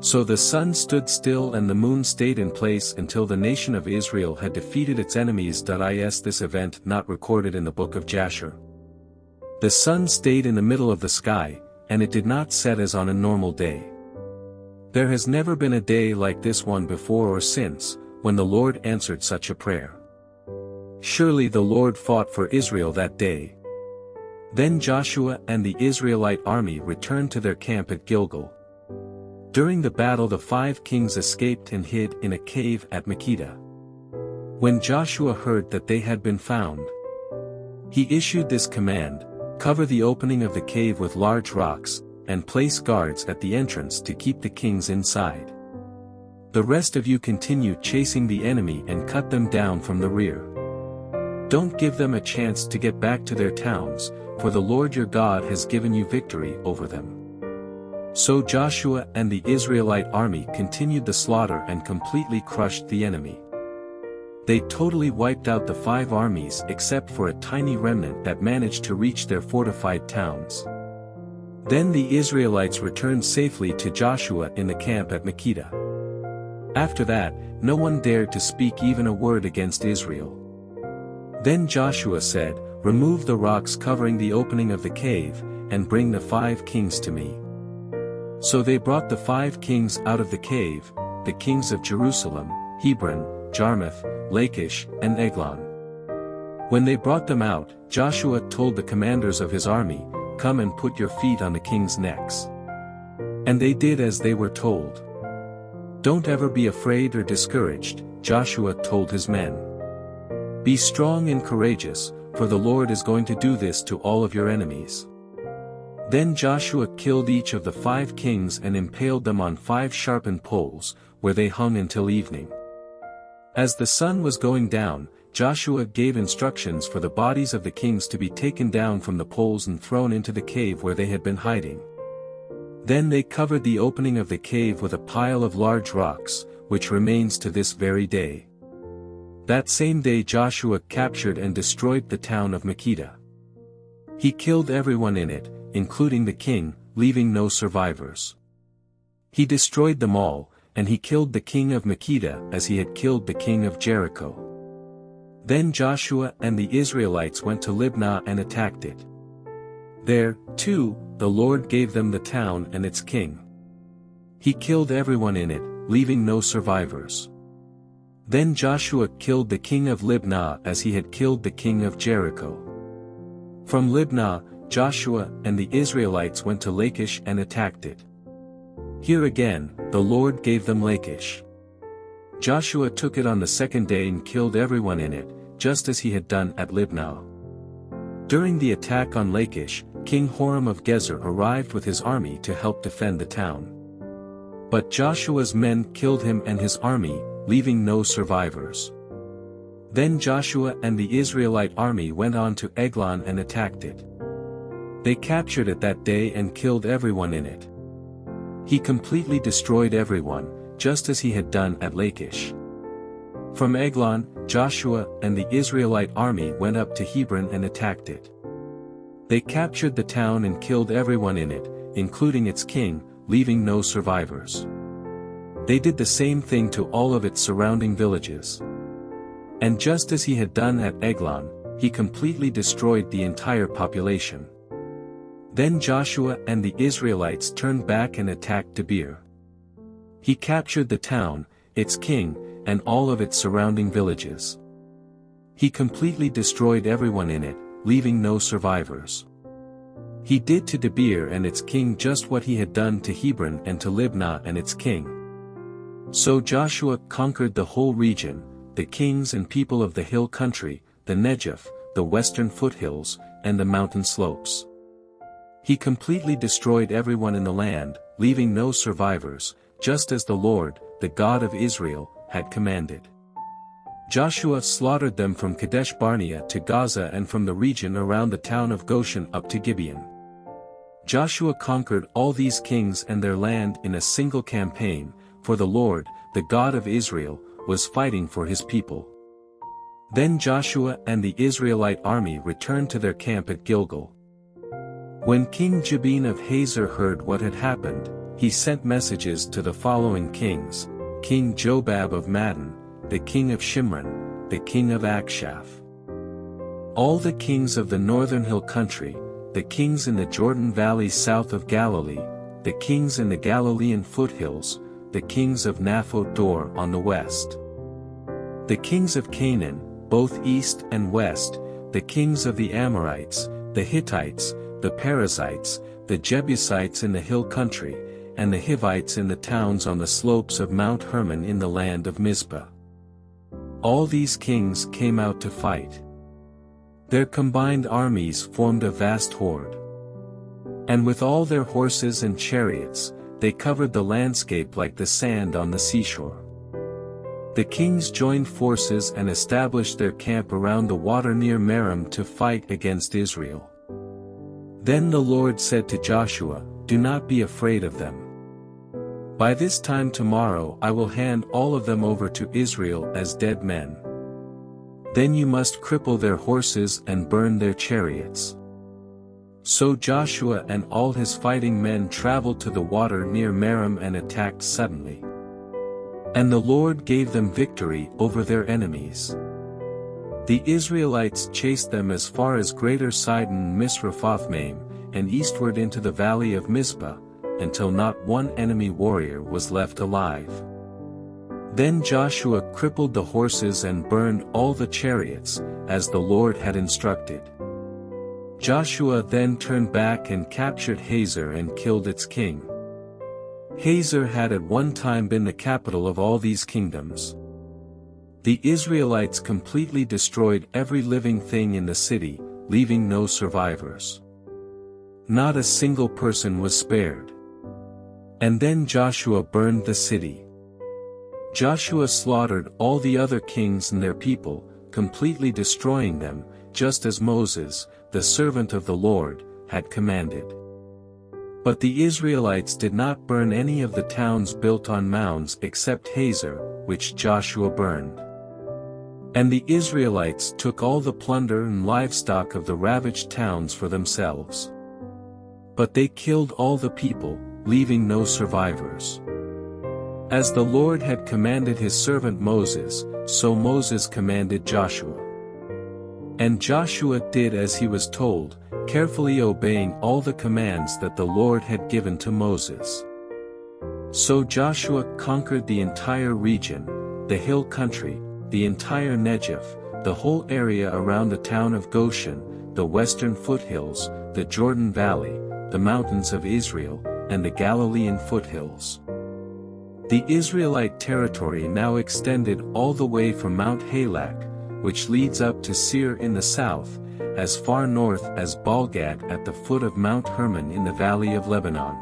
So the sun stood still and the moon stayed in place until the nation of Israel had defeated its enemies. Is this event not recorded in the book of Jasher? The sun stayed in the middle of the sky, and it did not set as on a normal day. There has never been a day like this one before or since, when the Lord answered such a prayer. Surely the Lord fought for Israel that day. Then Joshua and the Israelite army returned to their camp at Gilgal. During the battle the 5 kings escaped and hid in a cave at Makeda. When Joshua heard that they had been found, he issued this command: "Cover the opening of the cave with large rocks, and place guards at the entrance to keep the kings inside. The rest of you continue chasing the enemy and cut them down from the rear. Don't give them a chance to get back to their towns, for the Lord your God has given you victory over them." So Joshua and the Israelite army continued the slaughter and completely crushed the enemy. They totally wiped out the 5 armies except for a tiny remnant that managed to reach their fortified towns. Then the Israelites returned safely to Joshua in the camp at Makeda. After that, no one dared to speak even a word against Israel. Then Joshua said, "Remove the rocks covering the opening of the cave, and bring the 5 kings to me." So they brought the 5 kings out of the cave, the kings of Jerusalem, Hebron, Jarmuth, Lachish, and Eglon. When they brought them out, Joshua told the commanders of his army, "Come and put your feet on the kings' necks." And they did as they were told. "Don't ever be afraid or discouraged," Joshua told his men. "Be strong and courageous, for the Lord is going to do this to all of your enemies." Then Joshua killed each of the 5 kings and impaled them on 5 sharpened poles, where they hung until evening. As the sun was going down, Joshua gave instructions for the bodies of the kings to be taken down from the poles and thrown into the cave where they had been hiding. Then they covered the opening of the cave with a pile of large rocks, which remains to this very day. That same day Joshua captured and destroyed the town of Makeda. He killed everyone in it, including the king, leaving no survivors. He destroyed them all, and he killed the king of Makeda as he had killed the king of Jericho. Then Joshua and the Israelites went to Libnah and attacked it. There, too, the Lord gave them the town and its king. He killed everyone in it, leaving no survivors. Then Joshua killed the king of Libnah as he had killed the king of Jericho. From Libnah, Joshua and the Israelites went to Lachish and attacked it. Here again, the Lord gave them Lachish. Joshua took it on the second day and killed everyone in it, just as he had done at Libnah. During the attack on Lachish, King Horam of Gezer arrived with his army to help defend the town. But Joshua's men killed him and his army, leaving no survivors. Then Joshua and the Israelite army went on to Eglon and attacked it. They captured it that day and killed everyone in it. He completely destroyed everyone, just as he had done at Lachish. From Eglon, Joshua and the Israelite army went up to Hebron and attacked it. They captured the town and killed everyone in it, including its king, leaving no survivors. They did the same thing to all of its surrounding villages. And just as he had done at Eglon, he completely destroyed the entire population. Then Joshua and the Israelites turned back and attacked Debir. He captured the town, its king, and all of its surrounding villages. He completely destroyed everyone in it, leaving no survivors. He did to Debir and its king just what he had done to Hebron and to Libnah and its king. So Joshua conquered the whole region, the kings and people of the hill country, the Negev, the western foothills, and the mountain slopes. He completely destroyed everyone in the land, leaving no survivors, just as the Lord, the God of Israel, had commanded. Joshua slaughtered them from Kadesh Barnea to Gaza and from the region around the town of Goshen up to Gibeon. Joshua conquered all these kings and their land in a single campaign, for the Lord, the God of Israel, was fighting for his people. Then Joshua and the Israelite army returned to their camp at Gilgal. When King Gibeon of Gezer heard what had happened, he sent messages to the following kings: King Jobab of Maddan, the king of Shimron, the king of Akshaph. All the kings of the northern hill country, the kings in the Jordan valley south of Galilee, the kings in the Galilean foothills, the kings of Naphtho-Dor on the west, the kings of Canaan, both east and west, the kings of the Amorites, the Hittites, the Perizzites, the Jebusites in the hill country, and the Hivites in the towns on the slopes of Mount Hermon in the land of Mizpah. All these kings came out to fight. Their combined armies formed a vast horde. And with all their horses and chariots, they covered the landscape like the sand on the seashore. The kings joined forces and established their camp around the water near Merom to fight against Israel. Then the Lord said to Joshua, "Do not be afraid of them. By this time tomorrow I will hand all of them over to Israel as dead men. Then you must cripple their horses and burn their chariots." So Joshua and all his fighting men traveled to the water near Merom and attacked suddenly. And the Lord gave them victory over their enemies. The Israelites chased them as far as Greater Sidon Misrephothmaim, and eastward into the valley of Mizpah, until not one enemy warrior was left alive. Then Joshua crippled the horses and burned all the chariots, as the Lord had instructed. Joshua then turned back and captured Gezer and killed its king. Gezer had at one time been the capital of all these kingdoms. The Israelites completely destroyed every living thing in the city, leaving no survivors. Not a single person was spared. And then Joshua burned the city. Joshua slaughtered all the other kings and their people, completely destroying them, just as Moses, the servant of the Lord, had commanded. But the Israelites did not burn any of the towns built on mounds except Gezer, which Joshua burned. And the Israelites took all the plunder and livestock of the ravaged towns for themselves. But they killed all the people, leaving no survivors. As the Lord had commanded his servant Moses, so Moses commanded Joshua. And Joshua did as he was told, carefully obeying all the commands that the Lord had given to Moses. So Joshua conquered the entire region, the hill country, the entire Negev, the whole area around the town of Goshen, the western foothills, the Jordan Valley, the mountains of Israel, and the Galilean foothills. The Israelite territory now extended all the way from Mount Halak, which leads up to Seir in the south, as far north as Balgad at the foot of Mount Hermon in the valley of Lebanon.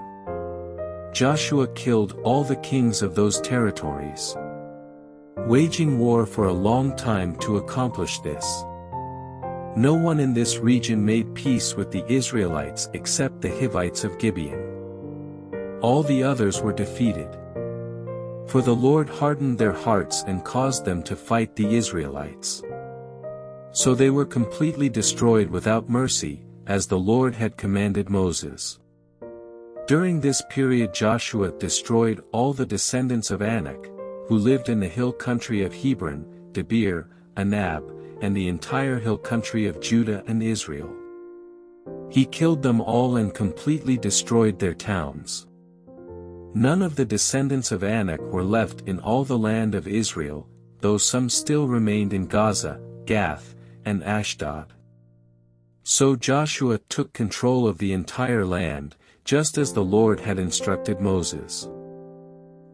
Joshua killed all the kings of those territories, waging war for a long time to accomplish this. No one in this region made peace with the Israelites except the Hivites of Gibeon. All the others were defeated. For the Lord hardened their hearts and caused them to fight the Israelites. So they were completely destroyed without mercy, as the Lord had commanded Moses. During this period Joshua destroyed all the descendants of Anak, who lived in the hill country of Hebron, Debir, Anab, and the entire hill country of Judah and Israel. He killed them all and completely destroyed their towns. None of the descendants of Anak were left in all the land of Israel, though some still remained in Gaza, Gath, and Ashdod. So Joshua took control of the entire land, just as the Lord had instructed Moses.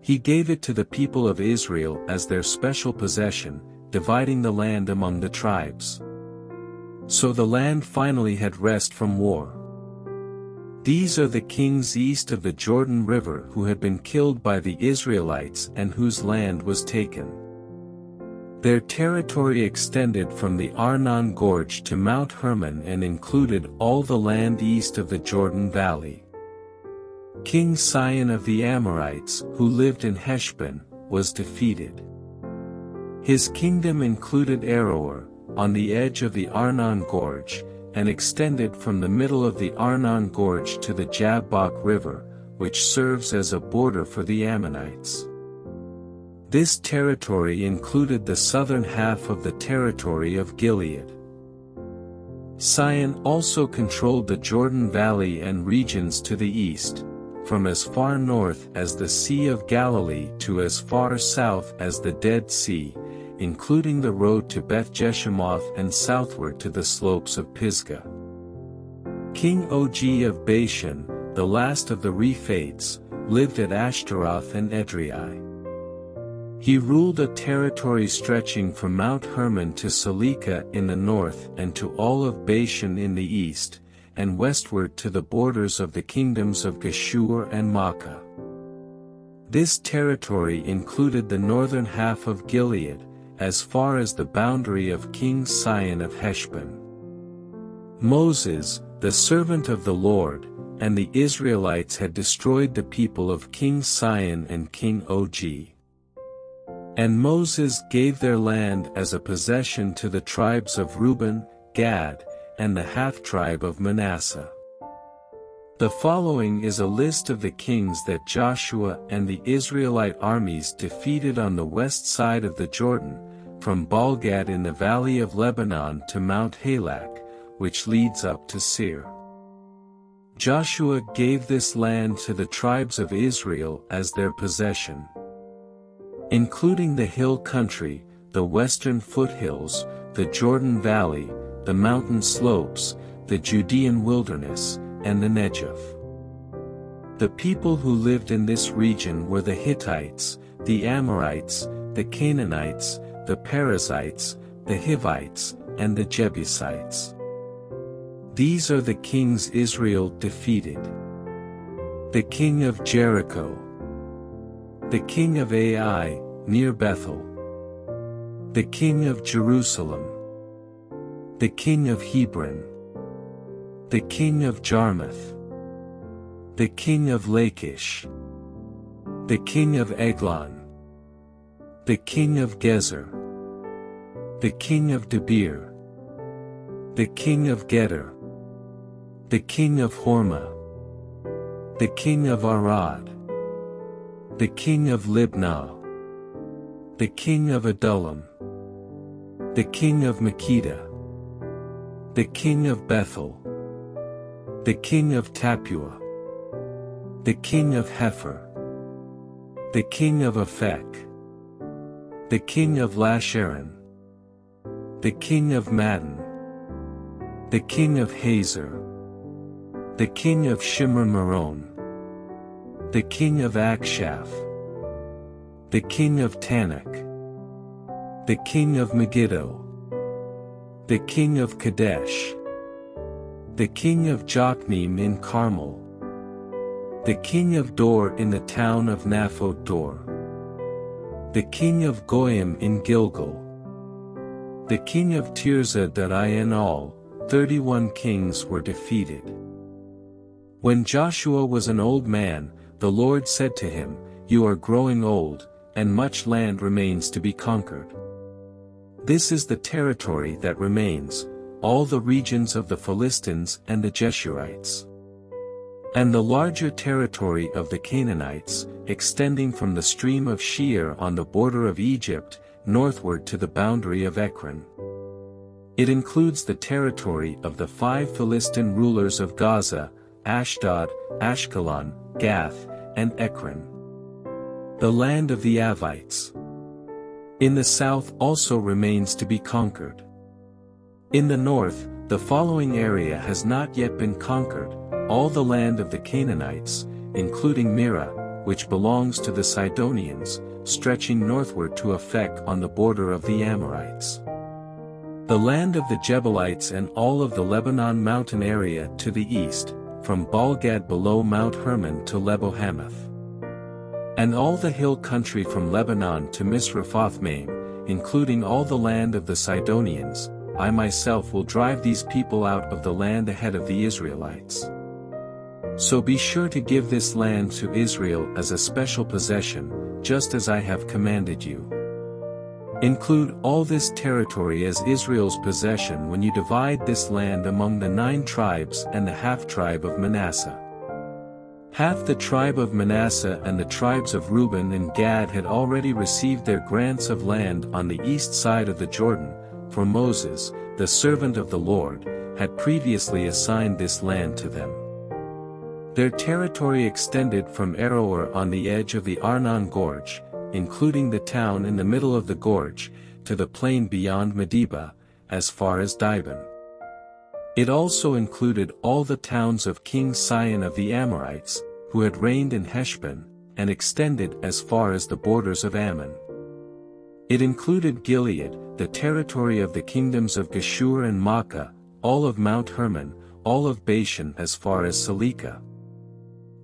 He gave it to the people of Israel as their special possession, dividing the land among the tribes. So the land finally had rest from war. These are the kings east of the Jordan River who had been killed by the Israelites and whose land was taken. Their territory extended from the Arnon Gorge to Mount Hermon and included all the land east of the Jordan Valley. King Sihon of the Amorites, who lived in Heshbon, was defeated. His kingdom included Aroer, on the edge of the Arnon Gorge, and extended from the middle of the Arnon Gorge to the Jabbok River, which serves as a border for the Ammonites. This territory included the southern half of the territory of Gilead. Sihon also controlled the Jordan Valley and regions to the east, from as far north as the Sea of Galilee to as far south as the Dead Sea, including the road to Beth-Jeshimoth and southward to the slopes of Pisgah. King Og of Bashan, the last of the Rephites, lived at Ashtaroth and Edrei. He ruled a territory stretching from Mount Hermon to Saleka in the north and to all of Bashan in the east, and westward to the borders of the kingdoms of Geshur and Makkah. This territory included the northern half of Gilead, as far as the boundary of King Sihon of Heshbon. Moses, the servant of the Lord, and the Israelites had destroyed the people of King Sihon and King Og. And Moses gave their land as a possession to the tribes of Reuben, Gad, and the half-tribe of Manasseh. The following is a list of the kings that Joshua and the Israelite armies defeated on the west side of the Jordan, from Balgad in the valley of Lebanon to Mount Halak, which leads up to Seir. Joshua gave this land to the tribes of Israel as their possession, including the hill country, the western foothills, the Jordan Valley, the mountain slopes, the Judean wilderness, and the Negev. The people who lived in this region were the Hittites, the Amorites, the Canaanites, the Perizzites, the Hivites, and the Jebusites. These are the kings Israel defeated: the king of Jericho, the king of Ai, near Bethel. The king of Jerusalem, the king of Hebron, the king of Jarmuth, the king of Lachish, the king of Eglon, the king of Gezer, the king of Debir, the king of Gezer, the king of Hormah, the king of Arad, the king of Libnah, the king of Adullam, the king of Makeda, the king of Bethel, the king of Tapua, the king of Hefer, the king of Aphek, the king of Lasharon, the king of Maddan, the king of Hazer, the king of Shimmer Meron, the king of Akshaph, the king of Tanakh, the king of Megiddo, the king of Kadesh, the king of Jokneam in Carmel, the king of Dor in the town of Naphot Dor, the king of Goyim in Gilgal, the king of Tirzah. In all, 31 kings were defeated. When Joshua was an old man, the Lord said to him, "You are growing old, and much land remains to be conquered. This is the territory that remains, all the regions of the Philistines and the Geshurites, and the larger territory of the Canaanites, extending from the stream of Shear on the border of Egypt, northward to the boundary of Ekron. It includes the territory of the 5 Philistine rulers of Gaza, Ashdod, Ashkelon, Gath, and Ekron, the land of the Hivites. In the south also remains to be conquered. In the north, the following area has not yet been conquered, all the land of the Canaanites, including Mirah, which belongs to the Sidonians, stretching northward to Aphek on the border of the Amorites, the land of the Jebusites, and all of the Lebanon mountain area to the east, from Baal-Gad below Mount Hermon to Lebo-Hamath, and all the hill country from Lebanon to Misrephothmaim, including all the land of the Sidonians. I myself will drive these people out of the land ahead of the Israelites. So be sure to give this land to Israel as a special possession, just as I have commanded you. Include all this territory as Israel's possession when you divide this land among the 9 tribes and the half-tribe of Manasseh. Half the tribe of Manasseh and the tribes of Reuben and Gad had already received their grants of land on the east side of the Jordan, for Moses, the servant of the Lord, had previously assigned this land to them. Their territory extended from Aroer on the edge of the Arnon Gorge, including the town in the middle of the gorge, to the plain beyond Medeba, as far as Dibon. It also included all the towns of King Sihon of the Amorites, who had reigned in Heshbon, and extended as far as the borders of Ammon. It included Gilead, the territory of the kingdoms of Geshur and Makkah, all of Mount Hermon, all of Bashan as far as Saleka,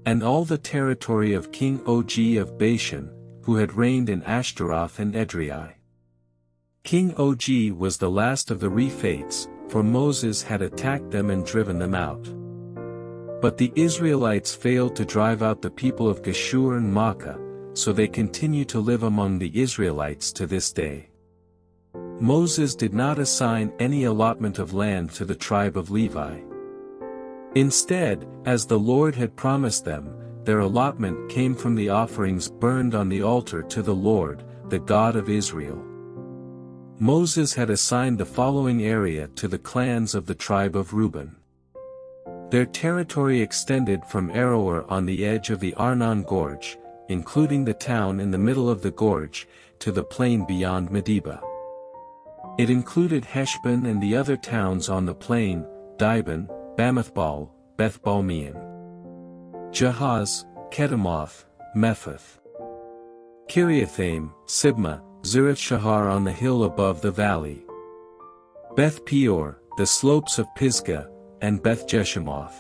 and all the territory of King Og of Bashan, who had reigned in Ashtaroth and Edrei. King Og was the last of the Rephites, for Moses had attacked them and driven them out. But the Israelites failed to drive out the people of Geshur and Makkah, so they continue to live among the Israelites to this day. Moses did not assign any allotment of land to the tribe of Levi. Instead, as the Lord had promised them, their allotment came from the offerings burned on the altar to the Lord, the God of Israel. Moses had assigned the following area to the clans of the tribe of Reuben. Their territory extended from Aroer on the edge of the Arnon Gorge, including the town in the middle of the gorge, to the plain beyond Medeba. It included Heshbon and the other towns on the plain, Dibon, Bamathbal, Bethbalmeon, Jahaz, Kedemoth, Mephath, Kiriathaim, Sibma, Zerith-Shahar on the hill above the valley, Beth-Peor, the slopes of Pisgah, and Beth-Jeshimoth.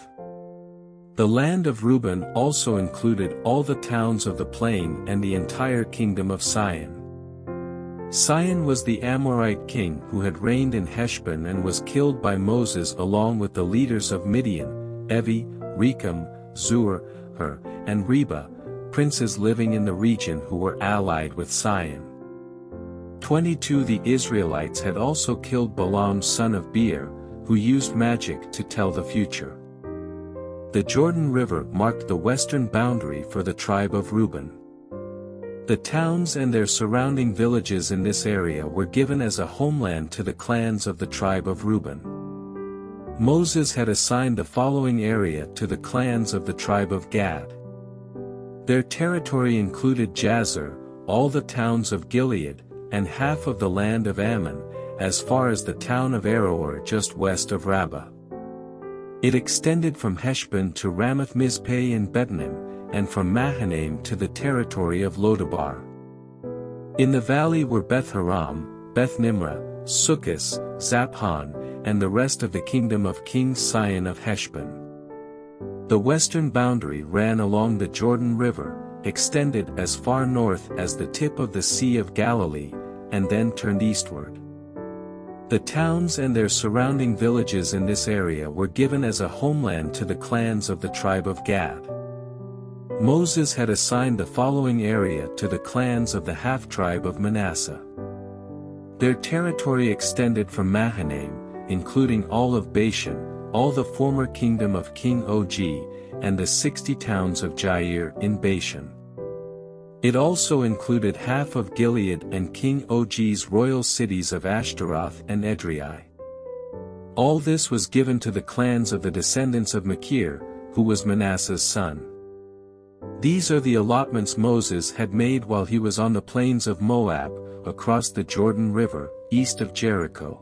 The land of Reuben also included all the towns of the plain and the entire kingdom of Sihon. Sihon was the Amorite king who had reigned in Heshbon and was killed by Moses along with the leaders of Midian, Evi, Recham, Zur, Hur, and Reba, princes living in the region who were allied with Sihon. 22 The Israelites had also killed Balaam son of Beor, who used magic to tell the future. The Jordan River marked the western boundary for the tribe of Reuben. The towns and their surrounding villages in this area were given as a homeland to the clans of the tribe of Reuben. Moses had assigned the following area to the clans of the tribe of Gad. Their territory included Gezer, all the towns of Gilead, and half of the land of Ammon, as far as the town of Aroer just west of Rabbah. It extended from Heshbon to Ramath Mizpeh in Betanim, and from Mahanaim to the territory of Lodabar. In the valley were Beth-horon, Beth-Nimrah, Sukkos, Zaphon, and the rest of the kingdom of King Sihon of Heshbon. The western boundary ran along the Jordan River, extended as far north as the tip of the Sea of Galilee, and then turned eastward. The towns and their surrounding villages in this area were given as a homeland to the clans of the tribe of Gad. Moses had assigned the following area to the clans of the half-tribe of Manasseh. Their territory extended from Mahanaim, including all of Bashan, all the former kingdom of King Og, and the 60 towns of Jair in Bashan. It also included half of Gilead and King Og's royal cities of Ashtaroth and Edrei. All this was given to the clans of the descendants of Machir, who was Manasseh's son. These are the allotments Moses had made while he was on the plains of Moab, across the Jordan River, east of Jericho.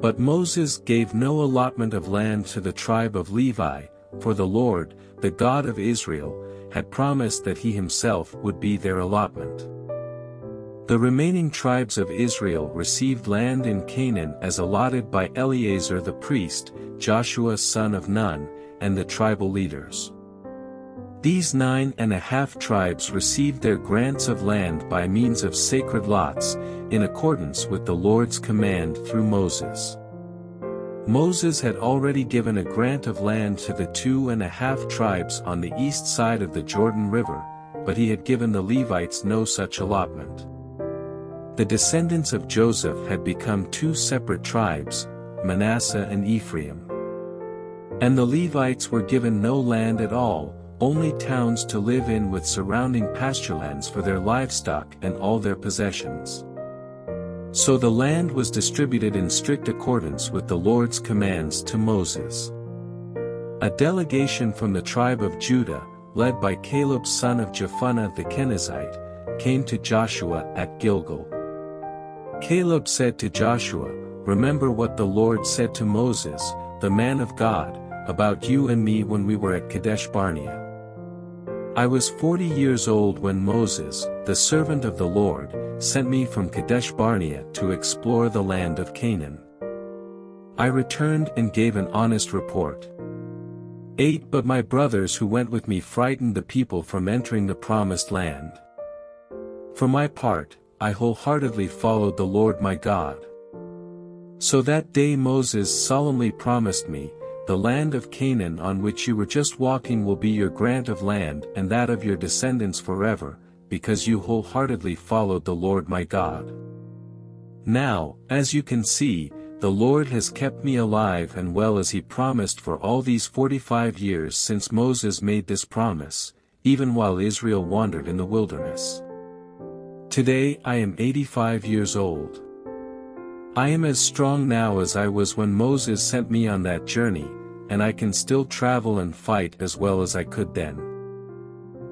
But Moses gave no allotment of land to the tribe of Levi, for the Lord, the God of Israel, had promised that he himself would be their allotment. The remaining tribes of Israel received land in Canaan as allotted by Eleazar the priest, Joshua son of Nun, and the tribal leaders. These 9½ tribes received their grants of land by means of sacred lots, in accordance with the Lord's command through Moses. Moses had already given a grant of land to the 2½ tribes on the east side of the Jordan River, but he had given the Levites no such allotment. The descendants of Joseph had become 2 separate tribes, Manasseh and Ephraim. And the Levites were given no land at all, only towns to live in with surrounding pasturelands for their livestock and all their possessions. So the land was distributed in strict accordance with the Lord's commands to Moses. A delegation from the tribe of Judah, led by Caleb son of Jephunneh the Kenizzite, came to Joshua at Gilgal. Caleb said to Joshua, "Remember what the Lord said to Moses, the man of God, about you and me when we were at Kadesh Barnea. I was 40 years old when Moses, the servant of the Lord, sent me from Kadesh Barnea to explore the land of Canaan. I returned and gave an honest report. 8 But my brothers who went with me frightened the people from entering the promised land. For my part, I wholeheartedly followed the Lord my God." So that day Moses solemnly promised me, "The land of Canaan on which you were just walking will be your grant of land and that of your descendants forever, because you wholeheartedly followed the Lord my God." Now, as you can see, the Lord has kept me alive and well as he promised for all these 45 years since Moses made this promise, even while Israel wandered in the wilderness. Today I am 85 years old. I am as strong now as I was when Moses sent me on that journey, and I can still travel and fight as well as I could then.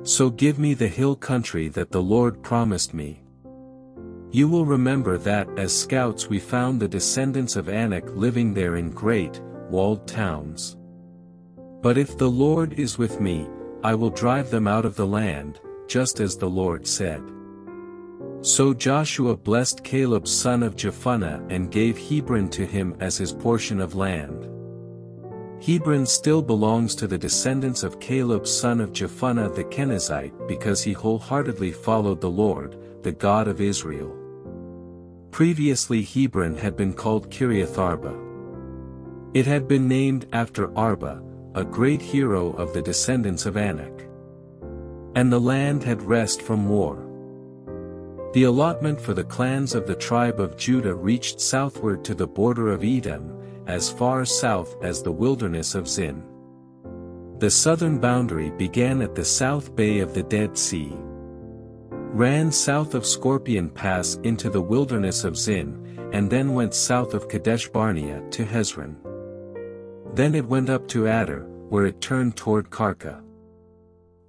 So give me the hill country that the Lord promised me." You will remember that as scouts we found the descendants of Anak living there in great, walled towns. But if the Lord is with me, I will drive them out of the land, just as the Lord said. So Joshua blessed Caleb son of Jephunneh and gave Hebron to him as his portion of land. Hebron still belongs to the descendants of Caleb son of Jephunneh the Kenizzite because he wholeheartedly followed the Lord, the God of Israel. Previously Hebron had been called Kiriath Arba. It had been named after Arba, a great hero of the descendants of Anak. And the land had rest from war. The allotment for the clans of the tribe of Judah reached southward to the border of Edom, as far south as the wilderness of Zin. The southern boundary began at the south bay of the Dead Sea, ran south of Scorpion Pass into the wilderness of Zin, and then went south of Kadesh Barnea to Hezron. Then it went up to Adar, where it turned toward Karka.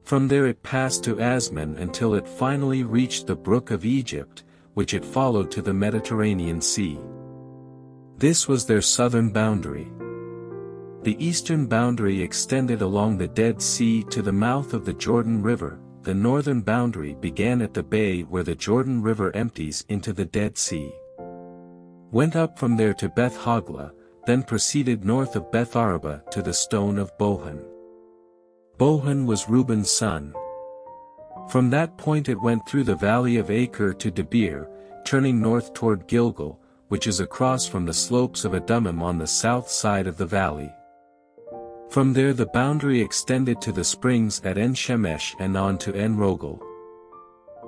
From there it passed to Asmon until it finally reached the brook of Egypt, which it followed to the Mediterranean Sea. This was their southern boundary. The eastern boundary extended along the Dead Sea to the mouth of the Jordan River. The northern boundary began at the bay where the Jordan River empties into the Dead Sea. Went up from there to Beth Hogla, then proceeded north of Beth Araba to the stone of Bohan. Bohan was Reuben's son. From that point it went through the valley of Acre to Debir, turning north toward Gilgal, which is across from the slopes of Adumim on the south side of the valley. From there the boundary extended to the springs at En Shemesh and on to En Rogel.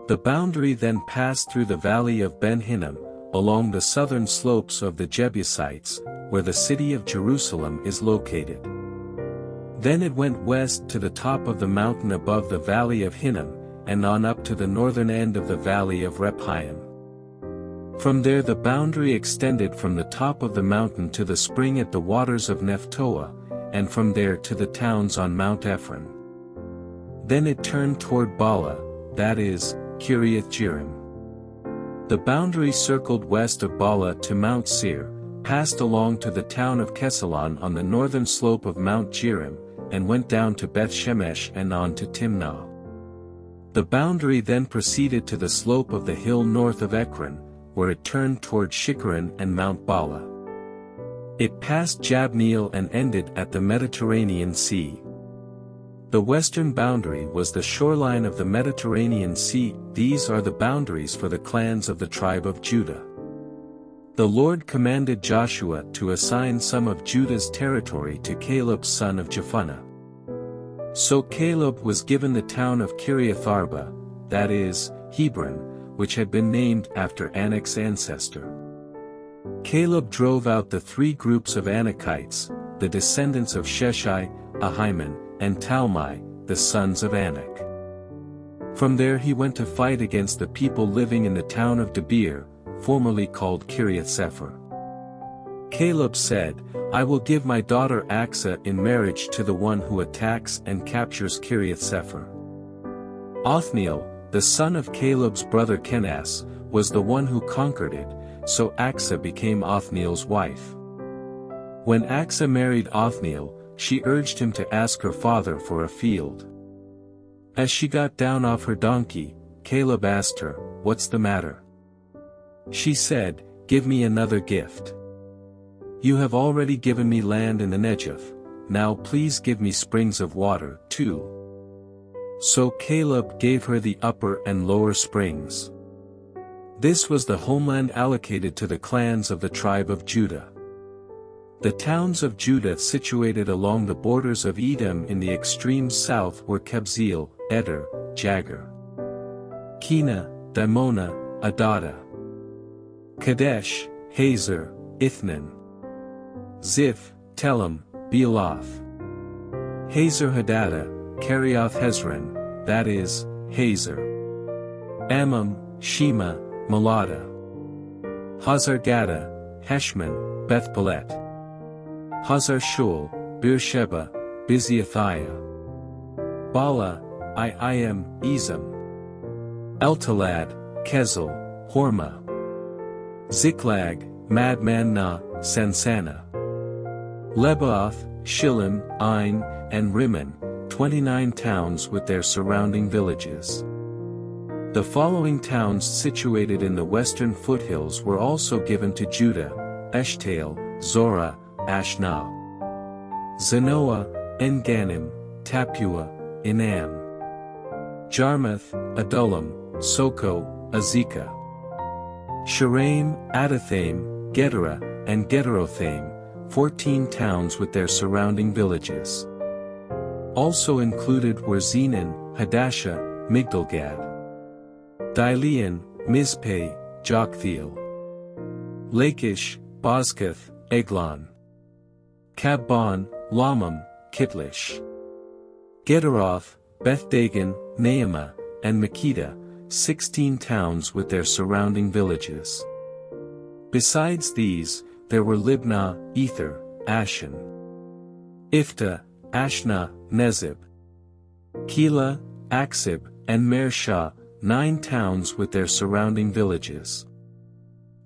The boundary then passed through the valley of Ben Hinnom, along the southern slopes of the Jebusites, where the city of Jerusalem is located. Then it went west to the top of the mountain above the valley of Hinnom, and on up to the northern end of the valley of Rephaim. From there the boundary extended from the top of the mountain to the spring at the waters of Nephtoah, and from there to the towns on Mount Ephron. Then it turned toward Bala, that is, Kiriath Jearim. The boundary circled west of Bala to Mount Seir, passed along to the town of Kesalon on the northern slope of Mount Jearim, and went down to Beth Shemesh and on to Timnah. The boundary then proceeded to the slope of the hill north of Ekron, where it turned toward Shikharan and Mount Bala. It passed Jabneel and ended at the Mediterranean Sea. The western boundary was the shoreline of the Mediterranean Sea. These are the boundaries for the clans of the tribe of Judah. The Lord commanded Joshua to assign some of Judah's territory to Caleb son of Jephunneh. So Caleb was given the town of Kiriath Arba, that is, Hebron, which had been named after Anak's ancestor. Caleb drove out the three groups of Anakites, the descendants of Sheshai, Ahiman, and Talmai, the sons of Anak. From there he went to fight against the people living in the town of Debir, formerly called Kiriath Sefer. Caleb said, "I will give my daughter Aksa in marriage to the one who attacks and captures Kiriath Sefer." Othniel, the son of Caleb's brother Kenaz, was the one who conquered it, so Aksa became Othniel's wife. When Aksa married Othniel, she urged him to ask her father for a field. As she got down off her donkey, Caleb asked her, "What's the matter?" She said, "Give me another gift. You have already given me land in the Negev, now please give me springs of water, too." So Caleb gave her the upper and lower springs. This was the homeland allocated to the clans of the tribe of Judah. The towns of Judah situated along the borders of Edom in the extreme south were Kabzeel, Eder, Jagar, Kena, Dimona, Adada, Kadesh, Hazer, Ithnan, Ziph, Telem, Bealoth, Hazer Hadada, Kiriath Hezron, that is, Hazer, Amam, Shema, Melada, Hazar Gada, Heshmon, Beth Pelet, Hazar Shul, Beersheba, Biziathiah, Bala, Iim, Ezem, Eltalad, Kezel, Hormah, Ziklag, Madmanna, Sansana, Lebaoth, Shillim, Ain, and Rimmon, 29 towns with their surrounding villages. The following towns situated in the western foothills were also given to Judah: Eshtael, Zorah, Ashnah, Zanoah, Engannim, Tapua, Inam, Jarmuth, Adullam, Soko, Azekah, Sharaim, Adathaim, Gedera, and Gederothaim, 14 towns with their surrounding villages. Also included were Zenon, Hadasha, Migdalgad, Dilean, Mizpeh, Joktheel, Lachish, Bozkath, Eglon, Kabban, Lamam, Kitlish, Gederoth, Bethdagon, Naamah, and Makeda, 16 towns with their surrounding villages. Besides these, there were Libnah, Ether, Ashen, Ifta, Ashna, Nezib, Keilah, Aksib, and Mershah, 9 towns with their surrounding villages.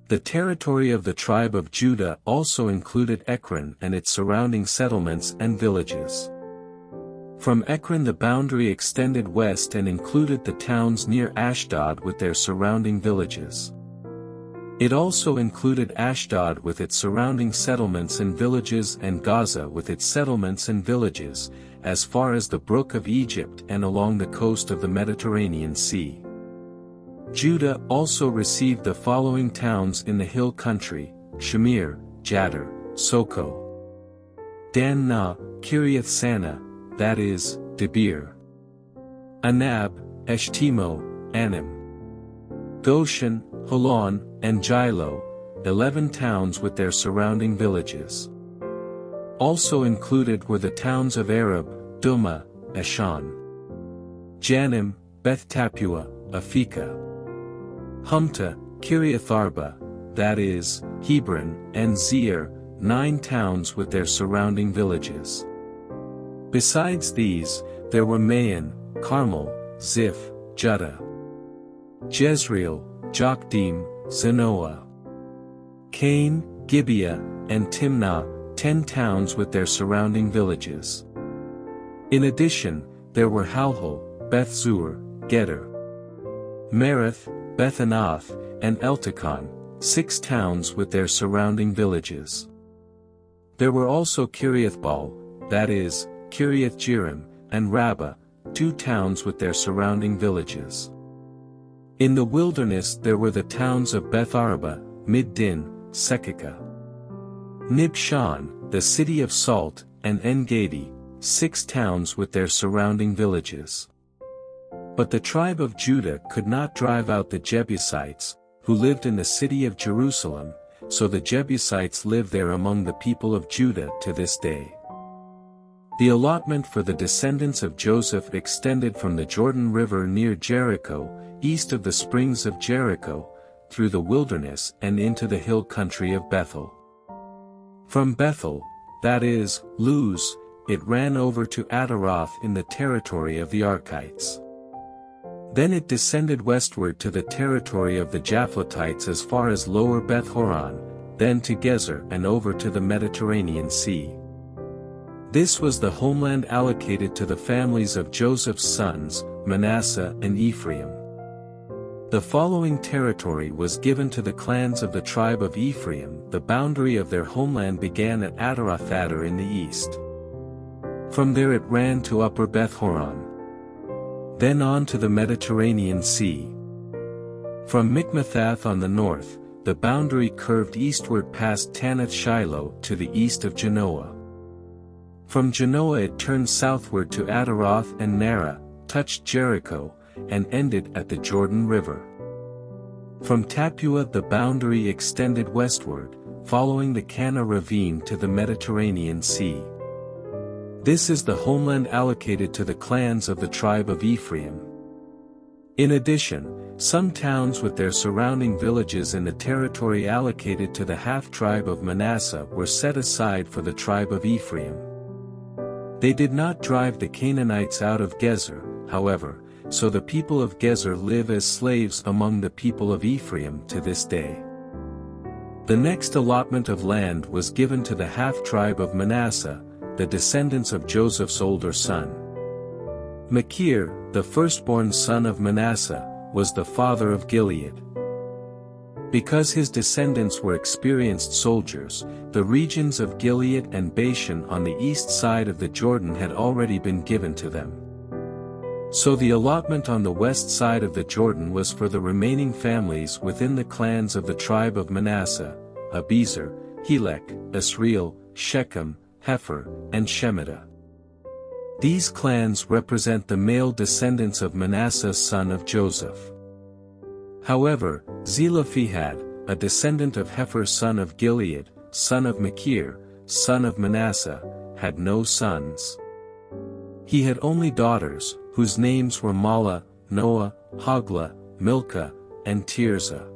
The territory of the tribe of Judah also included Ekron and its surrounding settlements and villages. From Ekron the boundary extended west and included the towns near Ashdod with their surrounding villages. It also included Ashdod with its surrounding settlements and villages and Gaza with its settlements and villages, as far as the Brook of Egypt and along the coast of the Mediterranean Sea. Judah also received the following towns in the hill country: Shamir, Jadar, Soko, Dan Na, Kiriath Sana, that is, Debir, Anab, Eshtemo, Anim, Goshen, Holon, and Gilo, 11 towns with their surrounding villages. Also included were the towns of Arab, Duma, Ashan, Janim, Beth Tapua, Afika, Humta, Kiriath Arba, that is, Hebron, and Zeir, 9 towns with their surrounding villages. Besides these, there were Maon, Carmel, Ziph, Juddah, Jezreel, Jokdeam, Zanoah, Cain, Gibeah, and Timnah, 10 towns with their surrounding villages. In addition, there were Halhol, Beth-zur, Geder, Merith, Bethanath, and Eltikon, 6 towns with their surrounding villages. There were also Kiriathbaal, that is, Kiriath Jearim, and Rabbah, 2 towns with their surrounding villages. In the wilderness there were the towns of Beth Araba, Middin, Sekaka, Nibshan, the city of salt, and En-Gedi, 6 towns with their surrounding villages. But the tribe of Judah could not drive out the Jebusites, who lived in the city of Jerusalem, so the Jebusites live there among the people of Judah to this day. The allotment for the descendants of Joseph extended from the Jordan River near Jericho, east of the springs of Jericho, through the wilderness and into the hill country of Bethel. From Bethel, that is, Luz, it ran over to Adaroth in the territory of the Arkites. Then it descended westward to the territory of the Japhletites as far as lower Beth-horon, then to Gezer and over to the Mediterranean Sea. This was the homeland allocated to the families of Joseph's sons, Manasseh and Ephraim. The following territory was given to the clans of the tribe of Ephraim. The boundary of their homeland began at Adaroth-Adar in the east. From there it ran to upper Beth-horon, then on to the Mediterranean Sea. From Mikmethath on the north, the boundary curved eastward past Tanath-Shiloh to the east of Genoa. From Genoa it turned southward to Adaroth and Narah, touched Jericho, and ended at the Jordan River. From Tapua the boundary extended westward, following the Cana ravine to the Mediterranean Sea. This is the homeland allocated to the clans of the tribe of Ephraim. In addition, some towns with their surrounding villages in the territory allocated to the half-tribe of Manasseh were set aside for the tribe of Ephraim. They did not drive the Canaanites out of Gezer, however, so the people of Gezer live as slaves among the people of Ephraim to this day. The next allotment of land was given to the half-tribe of Manasseh, the descendants of Joseph's older son. Machir, the firstborn son of Manasseh, was the father of Gilead. Because his descendants were experienced soldiers, the regions of Gilead and Bashan on the east side of the Jordan had already been given to them. So the allotment on the west side of the Jordan was for the remaining families within the clans of the tribe of Manasseh, Abiezer, Helek, Asriel, Shechem, Hefer, and Shemida. These clans represent the male descendants of Manasseh son of Joseph. However, Zelophehad, a descendant of Hefer son of Gilead, son of Machir, son of Manasseh, had no sons. He had only daughters, whose names were Mahlah, Noah, Hoglah, Milcah, and Tirzah.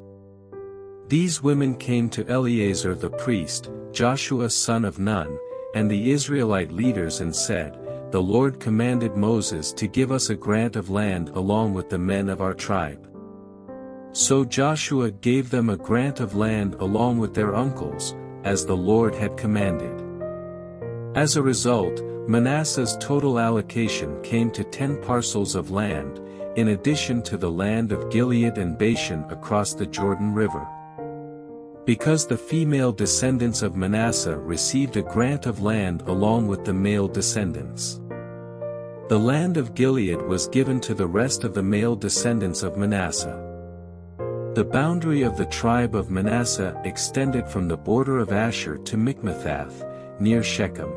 These women came to Eleazar the priest, Joshua son of Nun, and the Israelite leaders and said, "The Lord commanded Moses to give us a grant of land along with the men of our tribe." So Joshua gave them a grant of land along with their uncles, as the Lord had commanded. As a result, Manasseh's total allocation came to 10 parcels of land, in addition to the land of Gilead and Bashan across the Jordan River. Because the female descendants of Manasseh received a grant of land along with the male descendants. The land of Gilead was given to the rest of the male descendants of Manasseh. The boundary of the tribe of Manasseh extended from the border of Asher to Mikmethath, near Shechem.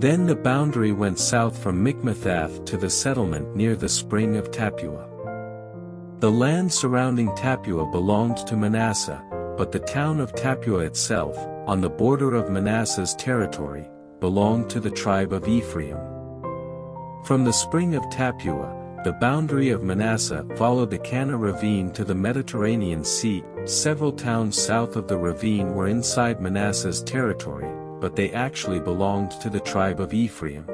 Then the boundary went south from Mikmethath to the settlement near the spring of Tapua. The land surrounding Tapua belonged to Manasseh, but the town of Tapua itself, on the border of Manasseh's territory, belonged to the tribe of Ephraim. From the spring of Tapua, the boundary of Manasseh followed the Cana ravine to the Mediterranean Sea. Several towns south of the ravine were inside Manasseh's territory, but they actually belonged to the tribe of Ephraim.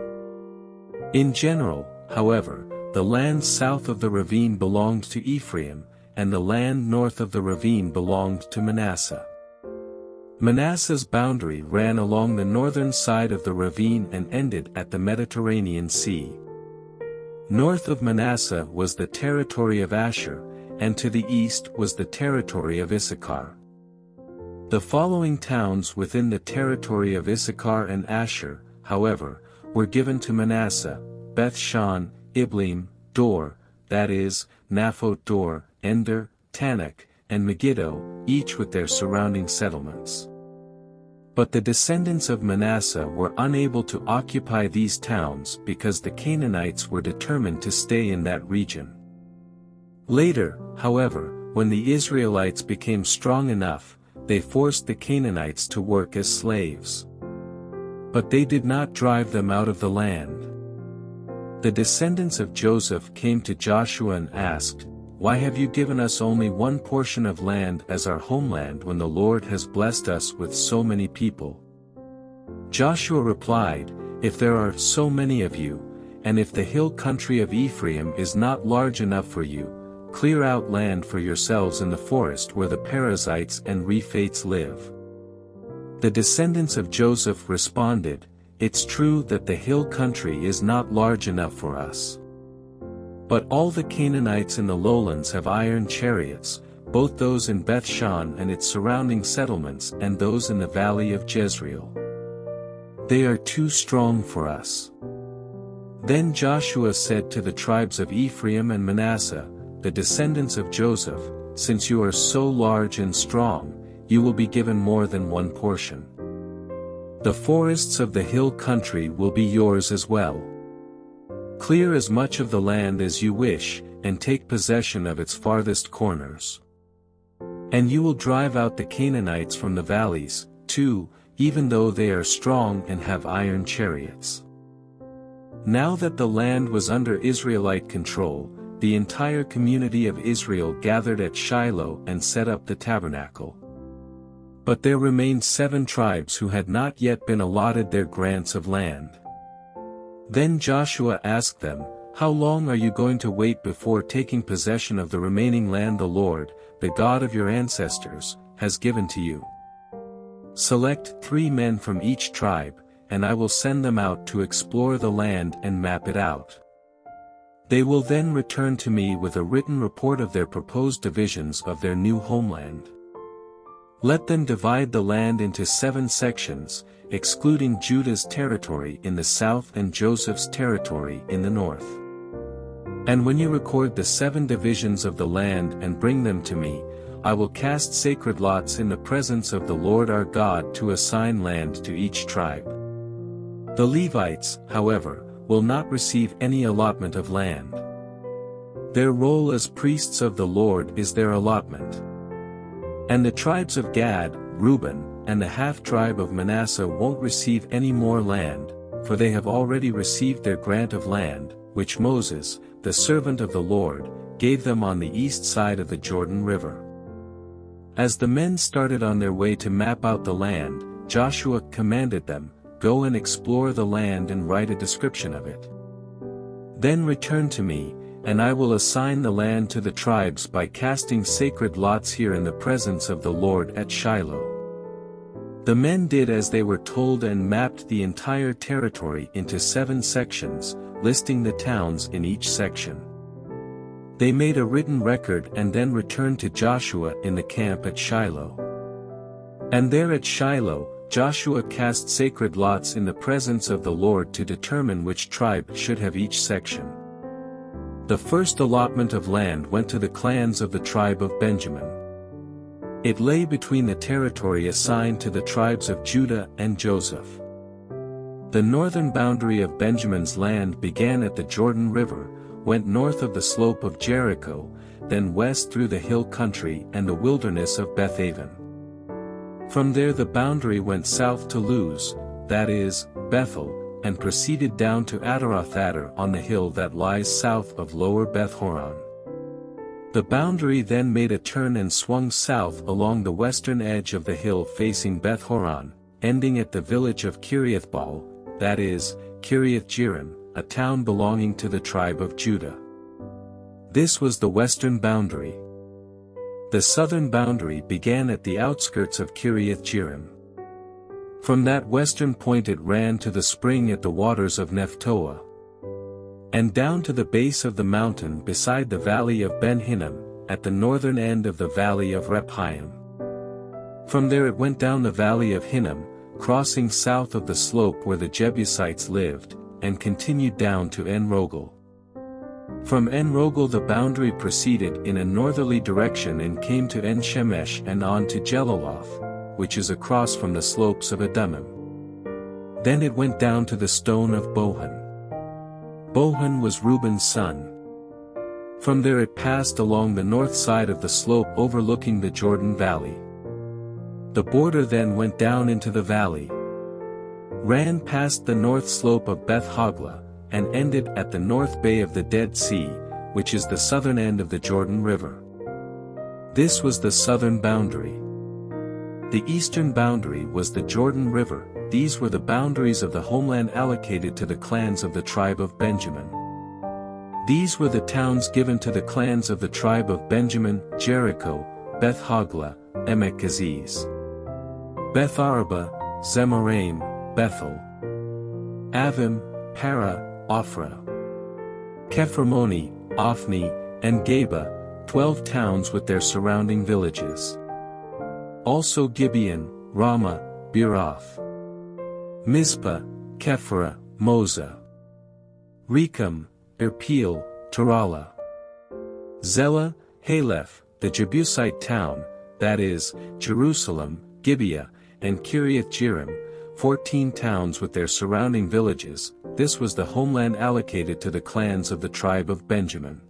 In general, however, the land south of the ravine belonged to Ephraim, and the land north of the ravine belonged to Manasseh. Manasseh's boundary ran along the northern side of the ravine and ended at the Mediterranean Sea. North of Manasseh was the territory of Asher, and to the east was the territory of Issachar. The following towns within the territory of Issachar and Asher, however, were given to Manasseh: Beth-shan, Iblim, Dor, that is, Naphot Dor, Ender, Tanakh, and Megiddo, each with their surrounding settlements. But the descendants of Manasseh were unable to occupy these towns because the Canaanites were determined to stay in that region. Later, however, when the Israelites became strong enough, they forced the Canaanites to work as slaves. But they did not drive them out of the land. The descendants of Joseph came to Joshua and asked, "Why have you given us only one portion of land as our homeland when the Lord has blessed us with so many people?" Joshua replied, "If there are so many of you, and if the hill country of Ephraim is not large enough for you, clear out land for yourselves in the forest where the Perizzites and Rephites live." The descendants of Joseph responded, "It's true that the hill country is not large enough for us. But all the Canaanites in the lowlands have iron chariots, both those in Bethshan and its surrounding settlements and those in the valley of Jezreel. They are too strong for us." Then Joshua said to the tribes of Ephraim and Manasseh, the descendants of Joseph, "Since you are so large and strong, you will be given more than one portion. The forests of the hill country will be yours as well. Clear as much of the land as you wish, and take possession of its farthest corners. And you will drive out the Canaanites from the valleys, too, even though they are strong and have iron chariots." Now that the land was under Israelite control, the entire community of Israel gathered at Shiloh and set up the tabernacle. But there remained 7 tribes who had not yet been allotted their grants of land. Then Joshua asked them, "How long are you going to wait before taking possession of the remaining land the Lord, the God of your ancestors, has given to you? Select 3 men from each tribe, and I will send them out to explore the land and map it out. They will then return to me with a written report of their proposed divisions of their new homeland. Let them divide the land into 7 sections, excluding Judah's territory in the south and Joseph's territory in the north. And when you record the 7 divisions of the land and bring them to me, I will cast sacred lots in the presence of the Lord our God to assign land to each tribe. The Levites, however, will not receive any allotment of land. Their role as priests of the Lord is their allotment. And the tribes of Gad, Reuben, and the half-tribe of Manasseh won't receive any more land, for they have already received their grant of land, which Moses, the servant of the Lord, gave them on the east side of the Jordan River. As the men started on their way to map out the land, Joshua commanded them, "Go and explore the land and write a description of it. Then return to me, and I will assign the land to the tribes by casting sacred lots here in the presence of the Lord at Shiloh." The men did as they were told and mapped the entire territory into 7 sections, listing the towns in each section. They made a written record and then returned to Joshua in the camp at Shiloh. And there at Shiloh, Joshua cast sacred lots in the presence of the Lord to determine which tribe should have each section. The first allotment of land went to the clans of the tribe of Benjamin. It lay between the territory assigned to the tribes of Judah and Joseph. The northern boundary of Benjamin's land began at the Jordan River, went north of the slope of Jericho, then west through the hill country and the wilderness of Bethaven. From there the boundary went south to Luz, that is, Bethel, and proceeded down to Adaroth-Adar on the hill that lies south of lower Beth-horon. The boundary then made a turn and swung south along the western edge of the hill facing Beth-horon, ending at the village of Kiriath-Baal, that is, Kiriath-Jearim, a town belonging to the tribe of Judah. This was the western boundary. The southern boundary began at the outskirts of Kiriath-Jearim. From that western point it ran to the spring at the waters of Nephtoah, and down to the base of the mountain beside the valley of Ben-Hinnom, at the northern end of the valley of Rephaim. From there it went down the valley of Hinnom, crossing south of the slope where the Jebusites lived, and continued down to En-Rogel. From En-Rogel the boundary proceeded in a northerly direction and came to En-Shemesh and on to Jeliloth, which is across from the slopes of Adumim. Then it went down to the stone of Bohan. Bohan was Reuben's son. From there it passed along the north side of the slope overlooking the Jordan Valley. The border then went down into the valley, ran past the north slope of Beth Hogla, and ended at the north bay of the Dead Sea, which is the southern end of the Jordan River. This was the southern boundary. The eastern boundary was the Jordan River. These were the boundaries of the homeland allocated to the clans of the tribe of Benjamin. These were the towns given to the clans of the tribe of Benjamin: Jericho, Beth Hogla, Emek Kaziz, Beth Araba, Zemaraim, Bethel, Avim, Para, Ophrah, Kephremoni, Ophni, and Geba, 12 towns with their surrounding villages. Also Gibeon, Ramah, Beeroth, Mizpah, Kephra, Moza, Recham, Erpeel, Terala, Zela, Haleph, the Jebusite town, that is, Jerusalem, Gibeah, and Kiriath-Jearim, 14 towns with their surrounding villages. This was the homeland allocated to the clans of the tribe of Benjamin.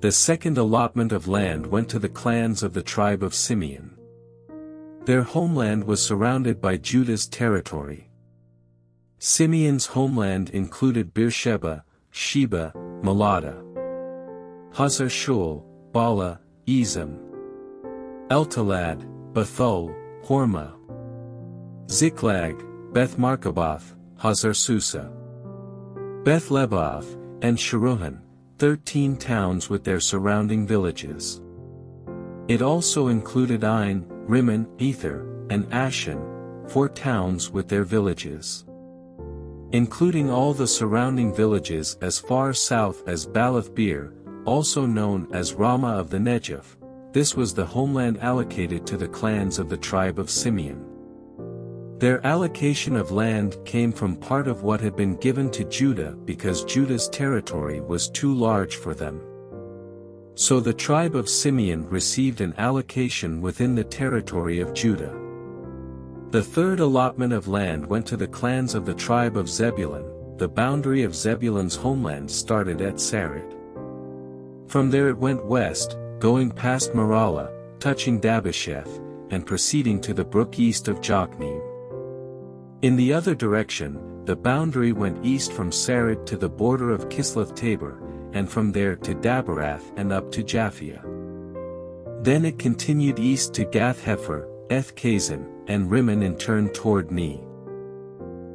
The second allotment of land went to the clans of the tribe of Simeon. Their homeland was surrounded by Judah's territory. Simeon's homeland included Beersheba, Sheba, Melada, Hazar Shul, Bala, Ezim, Eltalad, Bethul, Hormah, Ziklag, Beth Markaboth, Hazar Susa, Beth Lebaoth, and Sharuhan, 13 towns with their surrounding villages. It also included Ain, Rimmon, Ether, and Ashen, 4 towns with their villages. Including all the surrounding villages as far south as Baalath-Beer, also known as Ramah of the Negev, this was the homeland allocated to the clans of the tribe of Simeon. Their allocation of land came from part of what had been given to Judah because Judah's territory was too large for them. So the tribe of Simeon received an allocation within the territory of Judah. The third allotment of land went to the clans of the tribe of Zebulun. The boundary of Zebulun's homeland started at Sarid. From there it went west, going past Marala, touching Dabasheth, and proceeding to the brook east of Jokneam. In the other direction, the boundary went east from Sarid to the border of Kislev-Tabor, and from there to Dabarath and up to Japhia. Then it continued east to Gath-Hepher, Eth-Kazin, and Rimmon in turn toward Ne.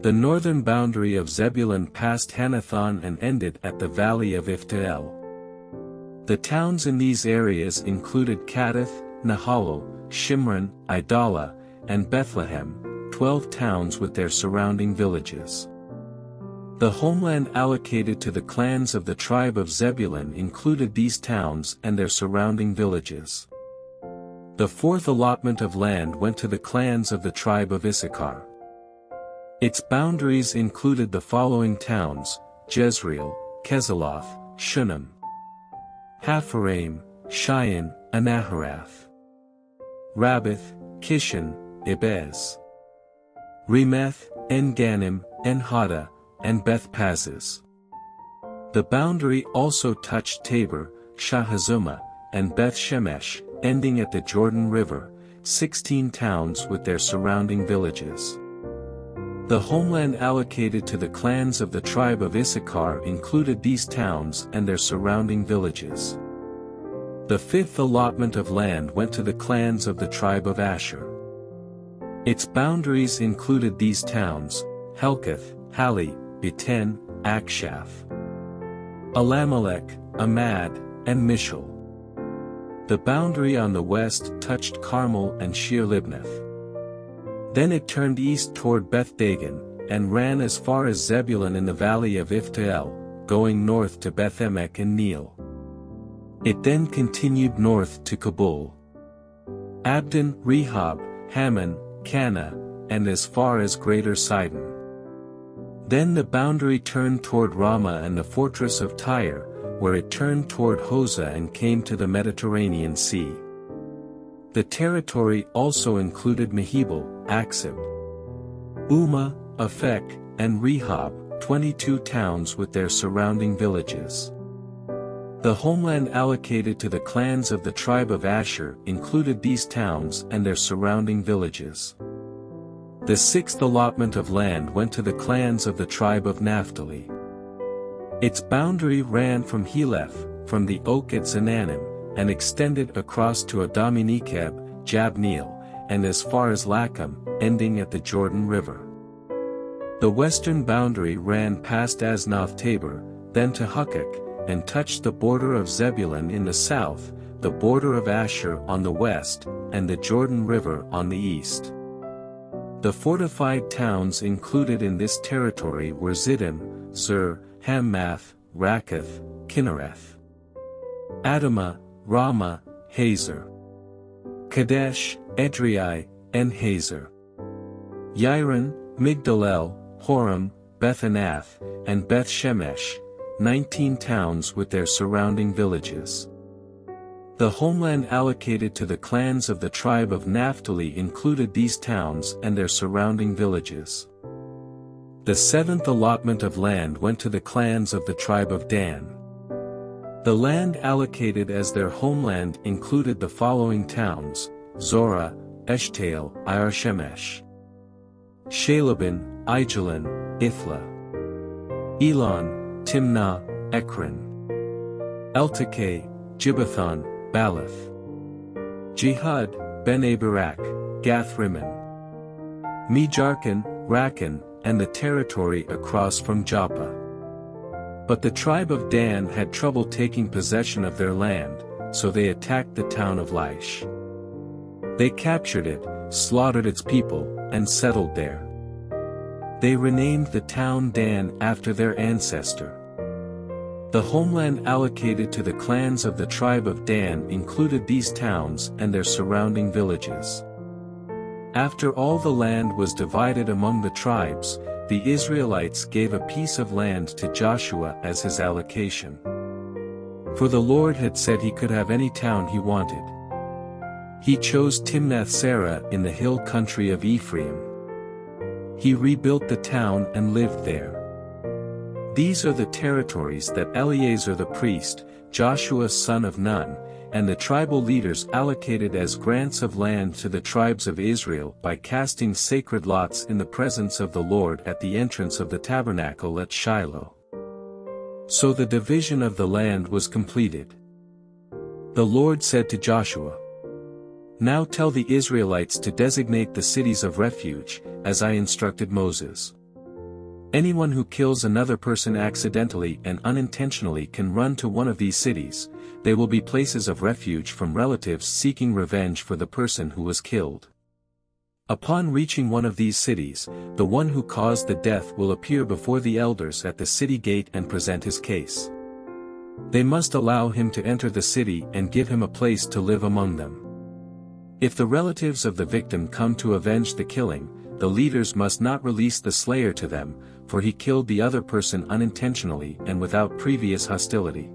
The northern boundary of Zebulun passed Hanathon and ended at the valley of Iftael. The towns in these areas included Kadeth, Nahalol, Shimron, Idala, and Bethlehem, 12 towns with their surrounding villages. The homeland allocated to the clans of the tribe of Zebulun included these towns and their surrounding villages. The fourth allotment of land went to the clans of the tribe of Issachar. Its boundaries included the following towns: Jezreel, Keziloth, Shunem, Hapharaim, Shion, Anaharath, Rabbath, Kishon, Ebez, Remeth, En-Ganim, En-Hada, and Beth-Pazes. The boundary also touched Tabor, Shahazuma, and Beth-Shemesh, ending at the Jordan River, 16 towns with their surrounding villages. The homeland allocated to the clans of the tribe of Issachar included these towns and their surrounding villages. The fifth allotment of land went to the clans of the tribe of Asher. Its boundaries included these towns: Helkath, Hali, Beten, Akshaf, Alamelech, Amad, and Mishal. The boundary on the west touched Carmel and Shear-Libnath. Then it turned east toward Beth Dagon, and ran as far as Zebulun in the valley of Iftael, going north to Beth-Emek and Neel. It then continued north to Kabul, Abdon, Rehob, Hammon, Cana, and as far as Greater Sidon. Then the boundary turned toward Ramah and the fortress of Tyre, where it turned toward Hosa and came to the Mediterranean Sea. The territory also included Mehebel, Aksib, Uma, Afek, and Rehob, 22 towns with their surrounding villages. The homeland allocated to the clans of the tribe of Asher included these towns and their surrounding villages. The sixth allotment of land went to the clans of the tribe of Naphtali. Its boundary ran from Heleph, from the oak at Zananim, and extended across to Adaminekeb, Jabneel, and as far as Lacham, ending at the Jordan River. The western boundary ran past Aznoth-Tabor, then to Hukok, and touched the border of Zebulun in the south, the border of Asher on the west, and the Jordan River on the east. The fortified towns included in this territory were Ziddim, Zur, Hammath, Rakath, Kinnereth, Adama, Ramah, Hazer, Kadesh, Edrei, and Hazer, Yairon, Migdalel, Horam, Bethanath, and Beth-Shemesh, 19 towns with their surrounding villages. The homeland allocated to the clans of the tribe of Naphtali included these towns and their surrounding villages. The seventh allotment of land went to the clans of the tribe of Dan. The land allocated as their homeland included the following towns: Zorah, Eshtael, Irshemesh, Shalabin, Aijalon, Ithla, Elon, Timnah, Ekron, Eltakeh, Gibbethon, Balath, Jehud, Ben-Abarak, Gath-Rimmon, Mejarkan, Rakan, and the territory across from Joppa. But the tribe of Dan had trouble taking possession of their land, so they attacked the town of Laish. They captured it, slaughtered its people, and settled there. They renamed the town Dan after their ancestor. The homeland allocated to the clans of the tribe of Dan included these towns and their surrounding villages. After all the land was divided among the tribes, the Israelites gave a piece of land to Joshua as his allocation. For the Lord had said he could have any town he wanted. He chose Timnath-Serah in the hill country of Ephraim. He rebuilt the town and lived there. These are the territories that Eleazar the priest, Joshua son of Nun, and the tribal leaders allocated as grants of land to the tribes of Israel by casting sacred lots in the presence of the Lord at the entrance of the tabernacle at Shiloh. So the division of the land was completed. The Lord said to Joshua, "Now tell the Israelites to designate the cities of refuge, as I instructed Moses. Anyone who kills another person accidentally and unintentionally can run to one of these cities. They will be places of refuge from relatives seeking revenge for the person who was killed. Upon reaching one of these cities, the one who caused the death will appear before the elders at the city gate and present his case. They must allow him to enter the city and give him a place to live among them. If the relatives of the victim come to avenge the killing, the leaders must not release the slayer to them, for he killed the other person unintentionally and without previous hostility.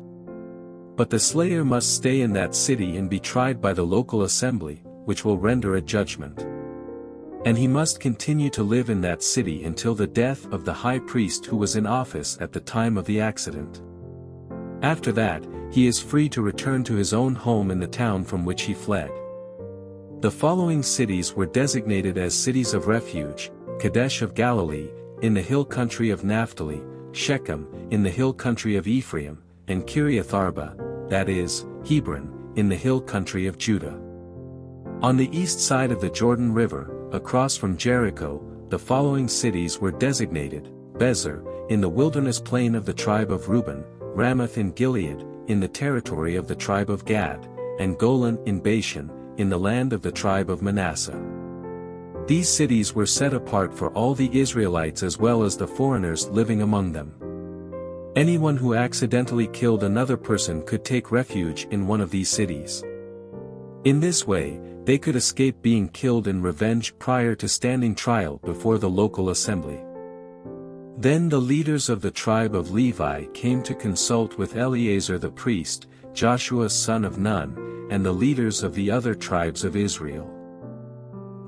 But the slayer must stay in that city and be tried by the local assembly, which will render a judgment. And he must continue to live in that city until the death of the high priest who was in office at the time of the accident. After that, he is free to return to his own home in the town from which he fled." The following cities were designated as cities of refuge: Kadesh of Galilee, in the hill country of Naphtali, Shechem, in the hill country of Ephraim, and Kiriath Arba, that is, Hebron, in the hill country of Judah. On the east side of the Jordan River, across from Jericho, the following cities were designated: Gezer, in the wilderness plain of the tribe of Reuben, Ramoth in Gilead, in the territory of the tribe of Gad, and Golan in Bashan, in the land of the tribe of Manasseh. These cities were set apart for all the Israelites as well as the foreigners living among them. Anyone who accidentally killed another person could take refuge in one of these cities. In this way, they could escape being killed in revenge prior to standing trial before the local assembly. Then the leaders of the tribe of Levi came to consult with Eleazar the priest, Joshua son of Nun, and the leaders of the other tribes of Israel.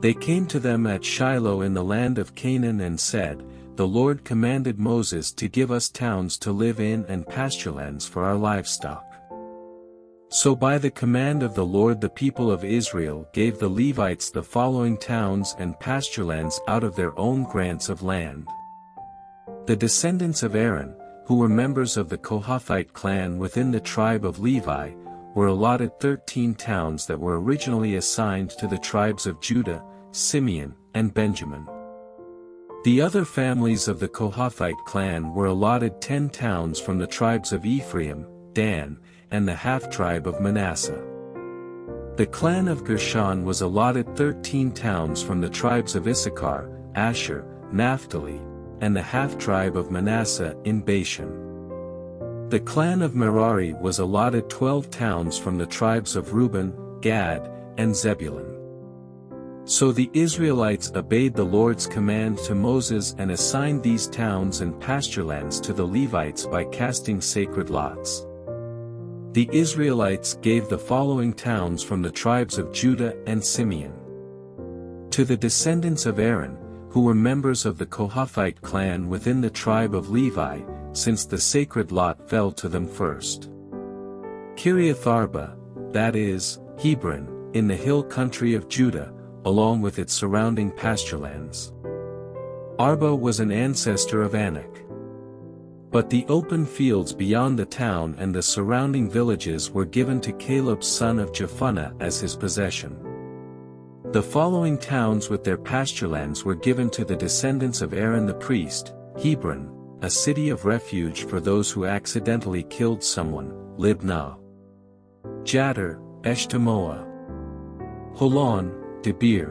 They came to them at Shiloh in the land of Canaan and said, "The Lord commanded Moses to give us towns to live in and pasturelands for our livestock." So by the command of the Lord the people of Israel gave the Levites the following towns and pasturelands out of their own grants of land. The descendants of Aaron, who were members of the Kohathite clan within the tribe of Levi, were allotted 13 towns that were originally assigned to the tribes of Judah, Simeon, and Benjamin. The other families of the Kohathite clan were allotted 10 towns from the tribes of Ephraim, Dan, and the half-tribe of Manasseh. The clan of Gershon was allotted 13 towns from the tribes of Issachar, Asher, Naphtali, and the half-tribe of Manasseh in Bashan. The clan of Merari was allotted 12 towns from the tribes of Reuben, Gad, and Zebulun. So the Israelites obeyed the Lord's command to Moses and assigned these towns and pasturelands to the Levites by casting sacred lots. The Israelites gave the following towns from the tribes of Judah and Simeon. To the descendants of Aaron, who were members of the Kohathite clan within the tribe of Levi, since the sacred lot fell to them first: Kiriath Arba, that is, Hebron, in the hill country of Judah, along with its surrounding pasturelands. Arba was an ancestor of Anak. But the open fields beyond the town and the surrounding villages were given to Caleb son of Jephunneh as his possession. The following towns with their pasturelands were given to the descendants of Aaron the priest: Hebron, a city of refuge for those who accidentally killed someone, Libnah; Jattir, Eshtemoa; Holon, Debir;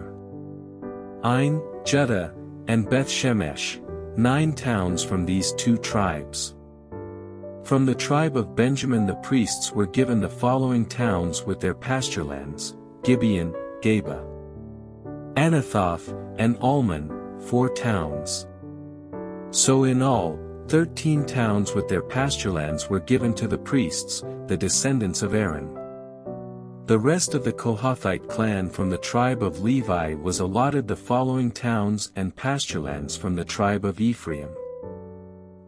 Ain, Juddah, and Beth Shemesh, 9 towns from these 2 tribes. From the tribe of Benjamin the priests were given the following towns with their pasturelands: Gibeon, Geba, Anathoth, and Almon, 4 towns. So in all, 13 towns with their pasturelands were given to the priests, the descendants of Aaron. The rest of the Kohathite clan from the tribe of Levi was allotted the following towns and pasturelands from the tribe of Ephraim.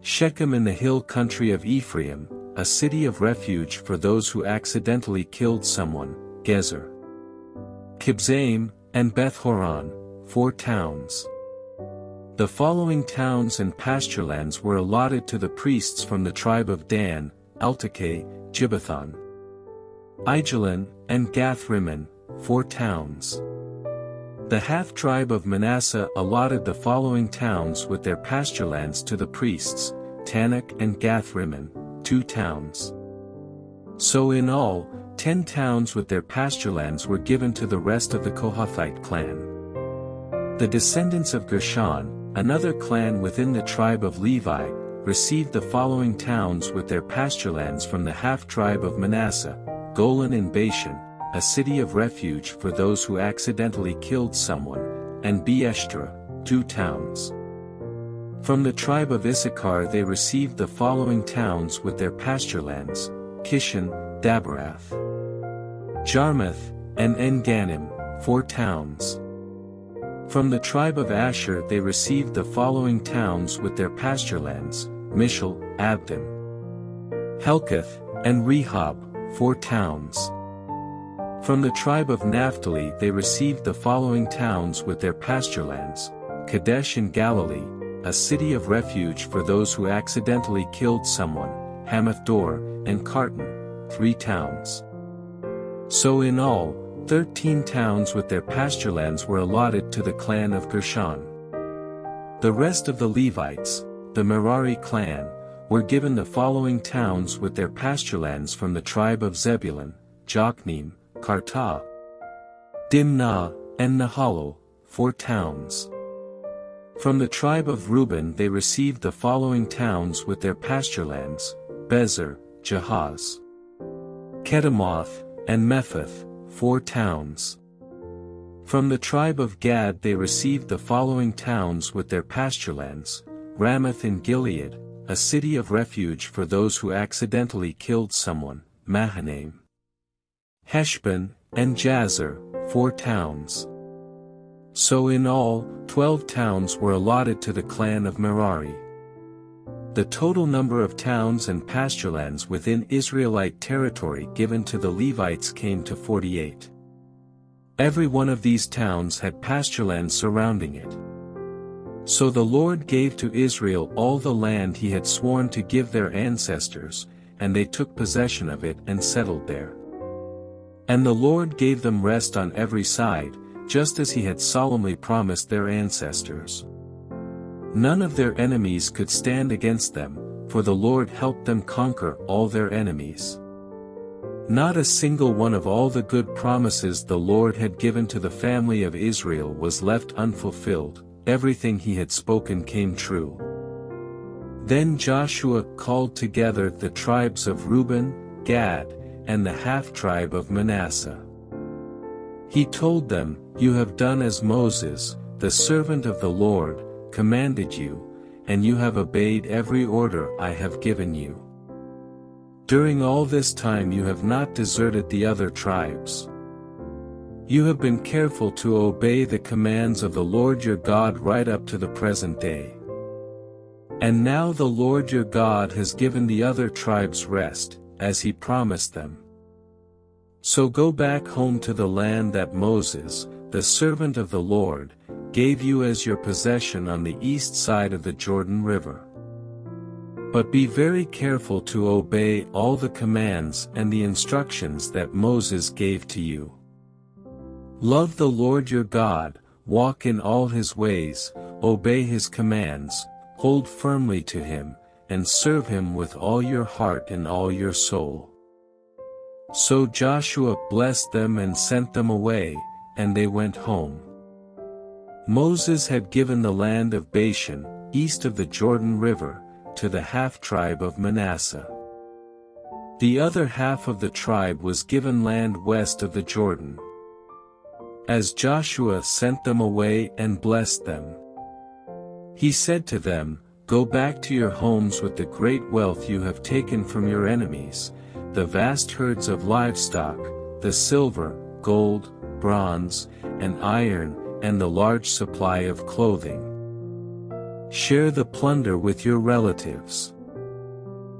Shechem in the hill country of Ephraim, a city of refuge for those who accidentally killed someone, Gezer. Kibzaim, and Beth-horon, 4 towns. The following towns and pasturelands were allotted to the priests from the tribe of Dan, Eltekeh, Gibbethon, Aijalon, and Gath-Rimmon, 4 towns. The half-tribe of Manasseh allotted the following towns with their pasturelands to the priests, Tanakh and Gath-Rimmon, 2 towns. So in all, 10 towns with their pasturelands were given to the rest of the Kohathite clan. The descendants of Gershon, another clan within the tribe of Levi, received the following towns with their pasturelands from the half-tribe of Manasseh, Golan and Bashan, a city of refuge for those who accidentally killed someone, and Beeshterah, 2 towns. From the tribe of Issachar they received the following towns with their pasturelands, Kishon, Dabarath, Jarmuth, and En-Ganim, 4 towns. From the tribe of Asher they received the following towns with their pasturelands, Mishal, Abdon, Helkath, and Rehob, 4 towns. From the tribe of Naphtali they received the following towns with their pasturelands, Kadesh in Galilee, a city of refuge for those who accidentally killed someone, Hamath-dor, and Kartan, 3 towns. So in all, 13 towns with their pasturelands were allotted to the clan of Gershon. The rest of the Levites, the Merari clan, were given the following towns with their pasturelands from the tribe of Zebulun, Jokneam, Kartah, Dimnah, and Nahalol, 4 towns. From the tribe of Reuben they received the following towns with their pasturelands, Bezer, Jahaz, Kedemoth, and Mephath, 4 towns. From the tribe of Gad they received the following towns with their pasturelands, Ramoth in Gilead, a city of refuge for those who accidentally killed someone, Mahanaim, Heshbon, and Jazer, 4 towns. So in all, 12 towns were allotted to the clan of Merari. The total number of towns and pasturelands within Israelite territory given to the Levites came to 48. Every one of these towns had pasturelands surrounding it. So the Lord gave to Israel all the land he had sworn to give their ancestors, and they took possession of it and settled there. And the Lord gave them rest on every side, just as he had solemnly promised their ancestors. None of their enemies could stand against them, for the Lord helped them conquer all their enemies. Not a single one of all the good promises the Lord had given to the family of Israel was left unfulfilled. Everything he had spoken came true. Then Joshua called together the tribes of Reuben, Gad, and the half-tribe of Manasseh. He told them, "You have done as Moses, the servant of the Lord, commanded you, and you have obeyed every order I have given you. During all this time you have not deserted the other tribes. You have been careful to obey the commands of the Lord your God right up to the present day. And now the Lord your God has given the other tribes rest, as he promised them. So go back home to the land that Moses, the servant of the Lord, gave you as your possession on the east side of the Jordan River. But be very careful to obey all the commands and the instructions that Moses gave to you. Love the Lord your God, walk in all his ways, obey his commands, hold firmly to him, and serve him with all your heart and all your soul." So Joshua blessed them and sent them away, and they went home. Moses had given the land of Bashan, east of the Jordan River, to the half-tribe of Manasseh. The other half of the tribe was given land west of the Jordan. as Joshua sent them away and blessed them. He said to them, "Go back to your homes with the great wealth you have taken from your enemies, the vast herds of livestock, the silver, gold, bronze, and iron, and the large supply of clothing. Share the plunder with your relatives."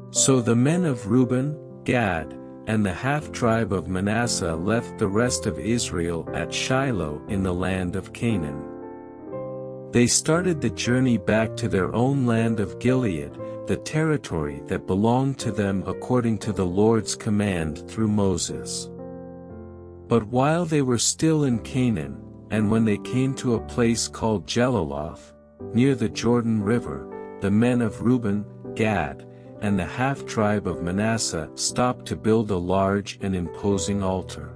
So the men of Reuben, Gad, and the half-tribe of Manasseh left the rest of Israel at Shiloh in the land of Canaan. They started the journey back to their own land of Gilead, the territory that belonged to them according to the Lord's command through Moses. But while they were still in Canaan, and when they came to a place called Jeliloth, near the Jordan River, the men of Reuben, Gad, and the half-tribe of Manasseh stopped to build a large and imposing altar.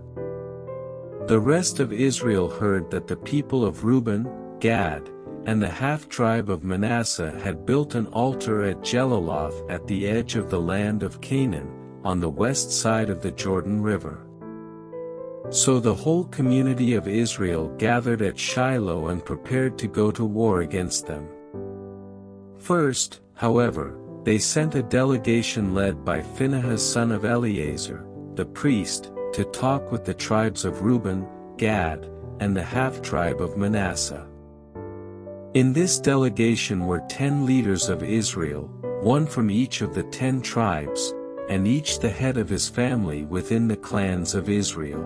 The rest of Israel heard that the people of Reuben, Gad, and the half-tribe of Manasseh had built an altar at Jeliloth at the edge of the land of Canaan, on the west side of the Jordan River. So the whole community of Israel gathered at Shiloh and prepared to go to war against them. First, however, they sent a delegation led by Phinehas son of Eleazar, the priest, to talk with the tribes of Reuben, Gad, and the half-tribe of Manasseh. In this delegation were 10 leaders of Israel, one from each of the 10 tribes, and each the head of his family within the clans of Israel.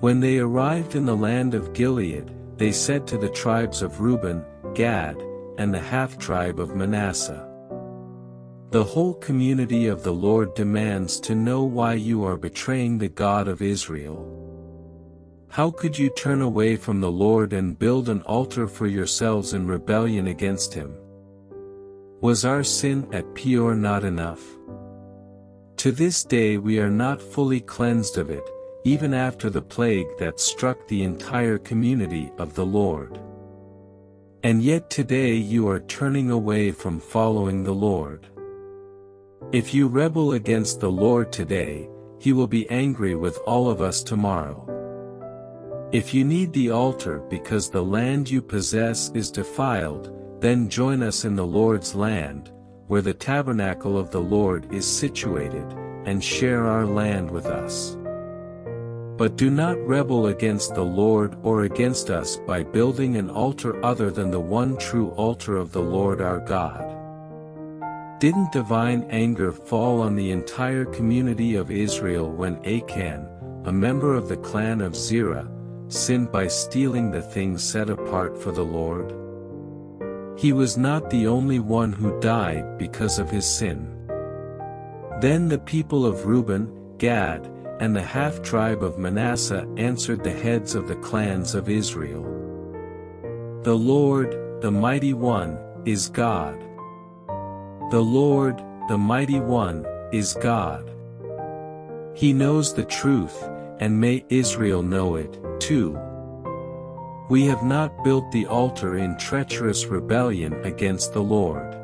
When they arrived in the land of Gilead, they said to the tribes of Reuben, Gad, and the half-tribe of Manasseh, "The whole community of the Lord demands to know why you are betraying the God of Israel. How could you turn away from the Lord and build an altar for yourselves in rebellion against him? Was our sin at Peor not enough? To this day we are not fully cleansed of it, even after the plague that struck the entire community of the Lord. And yet today you are turning away from following the Lord. If you rebel against the Lord today, he will be angry with all of us tomorrow. If you need the altar because the land you possess is defiled, then join us in the Lord's land, where the tabernacle of the Lord is situated, and share our land with us. But do not rebel against the Lord or against us by building an altar other than the one true altar of the Lord our God." Didn't divine anger fall on the entire community of Israel when Achan, a member of the clan of Zerah, sinned by stealing the things set apart for the Lord? He was not the only one who died because of his sin. Then the people of Reuben, Gad, and the half-tribe of Manasseh answered the heads of the clans of Israel, "The Lord, the Mighty One, is God. The Lord, the Mighty One, is God. He knows the truth, and may Israel know it, too. We have not built the altar in treacherous rebellion against the Lord.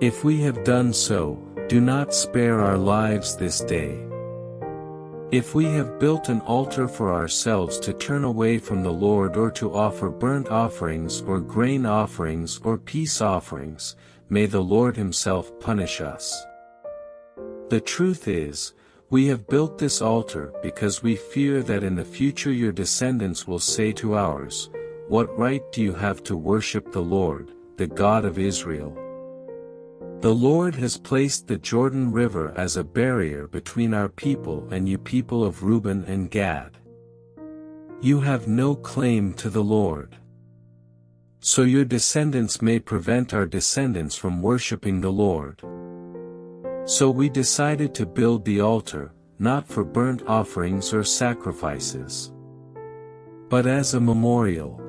If we have done so, do not spare our lives this day. If we have built an altar for ourselves to turn away from the Lord or to offer burnt offerings or grain offerings or peace offerings, may the Lord himself punish us. The truth is, we have built this altar because we fear that in the future your descendants will say to ours, 'What right do you have to worship the Lord, the God of Israel?' The Lord has placed the Jordan River as a barrier between our people and you people of Reuben and Gad. You have no claim to the Lord. So your descendants may prevent our descendants from worshiping the Lord. So we decided to build the altar, not for burnt offerings or sacrifices, but as a memorial.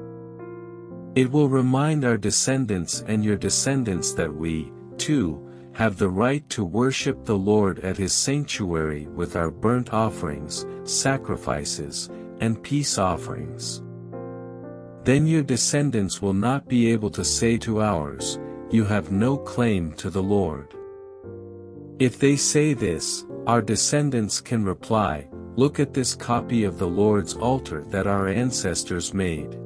It will remind our descendants and your descendants that we, too, have the right to worship the Lord at his sanctuary with our burnt offerings, sacrifices, and peace offerings. Then your descendants will not be able to say to ours, 'You have no claim to the Lord.' If they say this, our descendants can reply, Look at this copy of the Lord's altar that our ancestors made.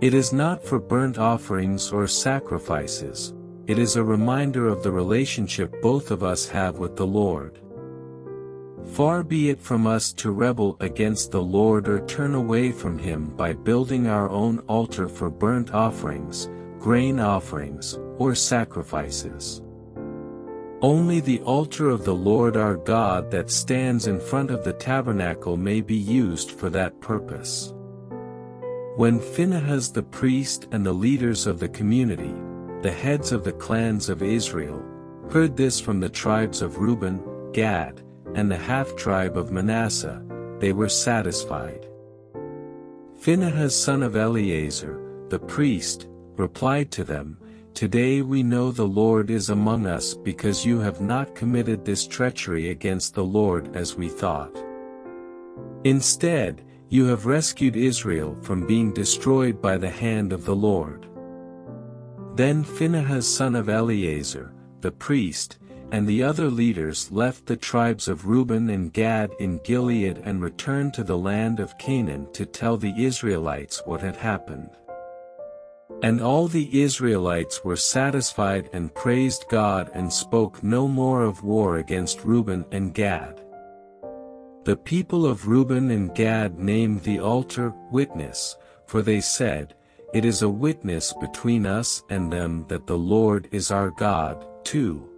It is not for burnt offerings or sacrifices, it is a reminder of the relationship both of us have with the Lord. Far be it from us to rebel against the Lord or turn away from Him by building our own altar for burnt offerings, grain offerings, or sacrifices. Only the altar of the Lord our God that stands in front of the tabernacle may be used for that purpose. When Phinehas the priest and the leaders of the community, the heads of the clans of Israel, heard this from the tribes of Reuben, Gad, and the half-tribe of Manasseh, they were satisfied. Phinehas son of Eleazar, the priest, replied to them, "Today we know the Lord is among us because you have not committed this treachery against the Lord as we thought. Instead, you have rescued Israel from being destroyed by the hand of the Lord." Then Phinehas son of Eleazar, the priest, and the other leaders left the tribes of Reuben and Gad in Gilead and returned to the land of Canaan to tell the Israelites what had happened. And all the Israelites were satisfied and praised God and spoke no more of war against Reuben and Gad. The people of Reuben and Gad named the altar Witness, for they said, "It is a witness between us and them that the Lord is our God, too."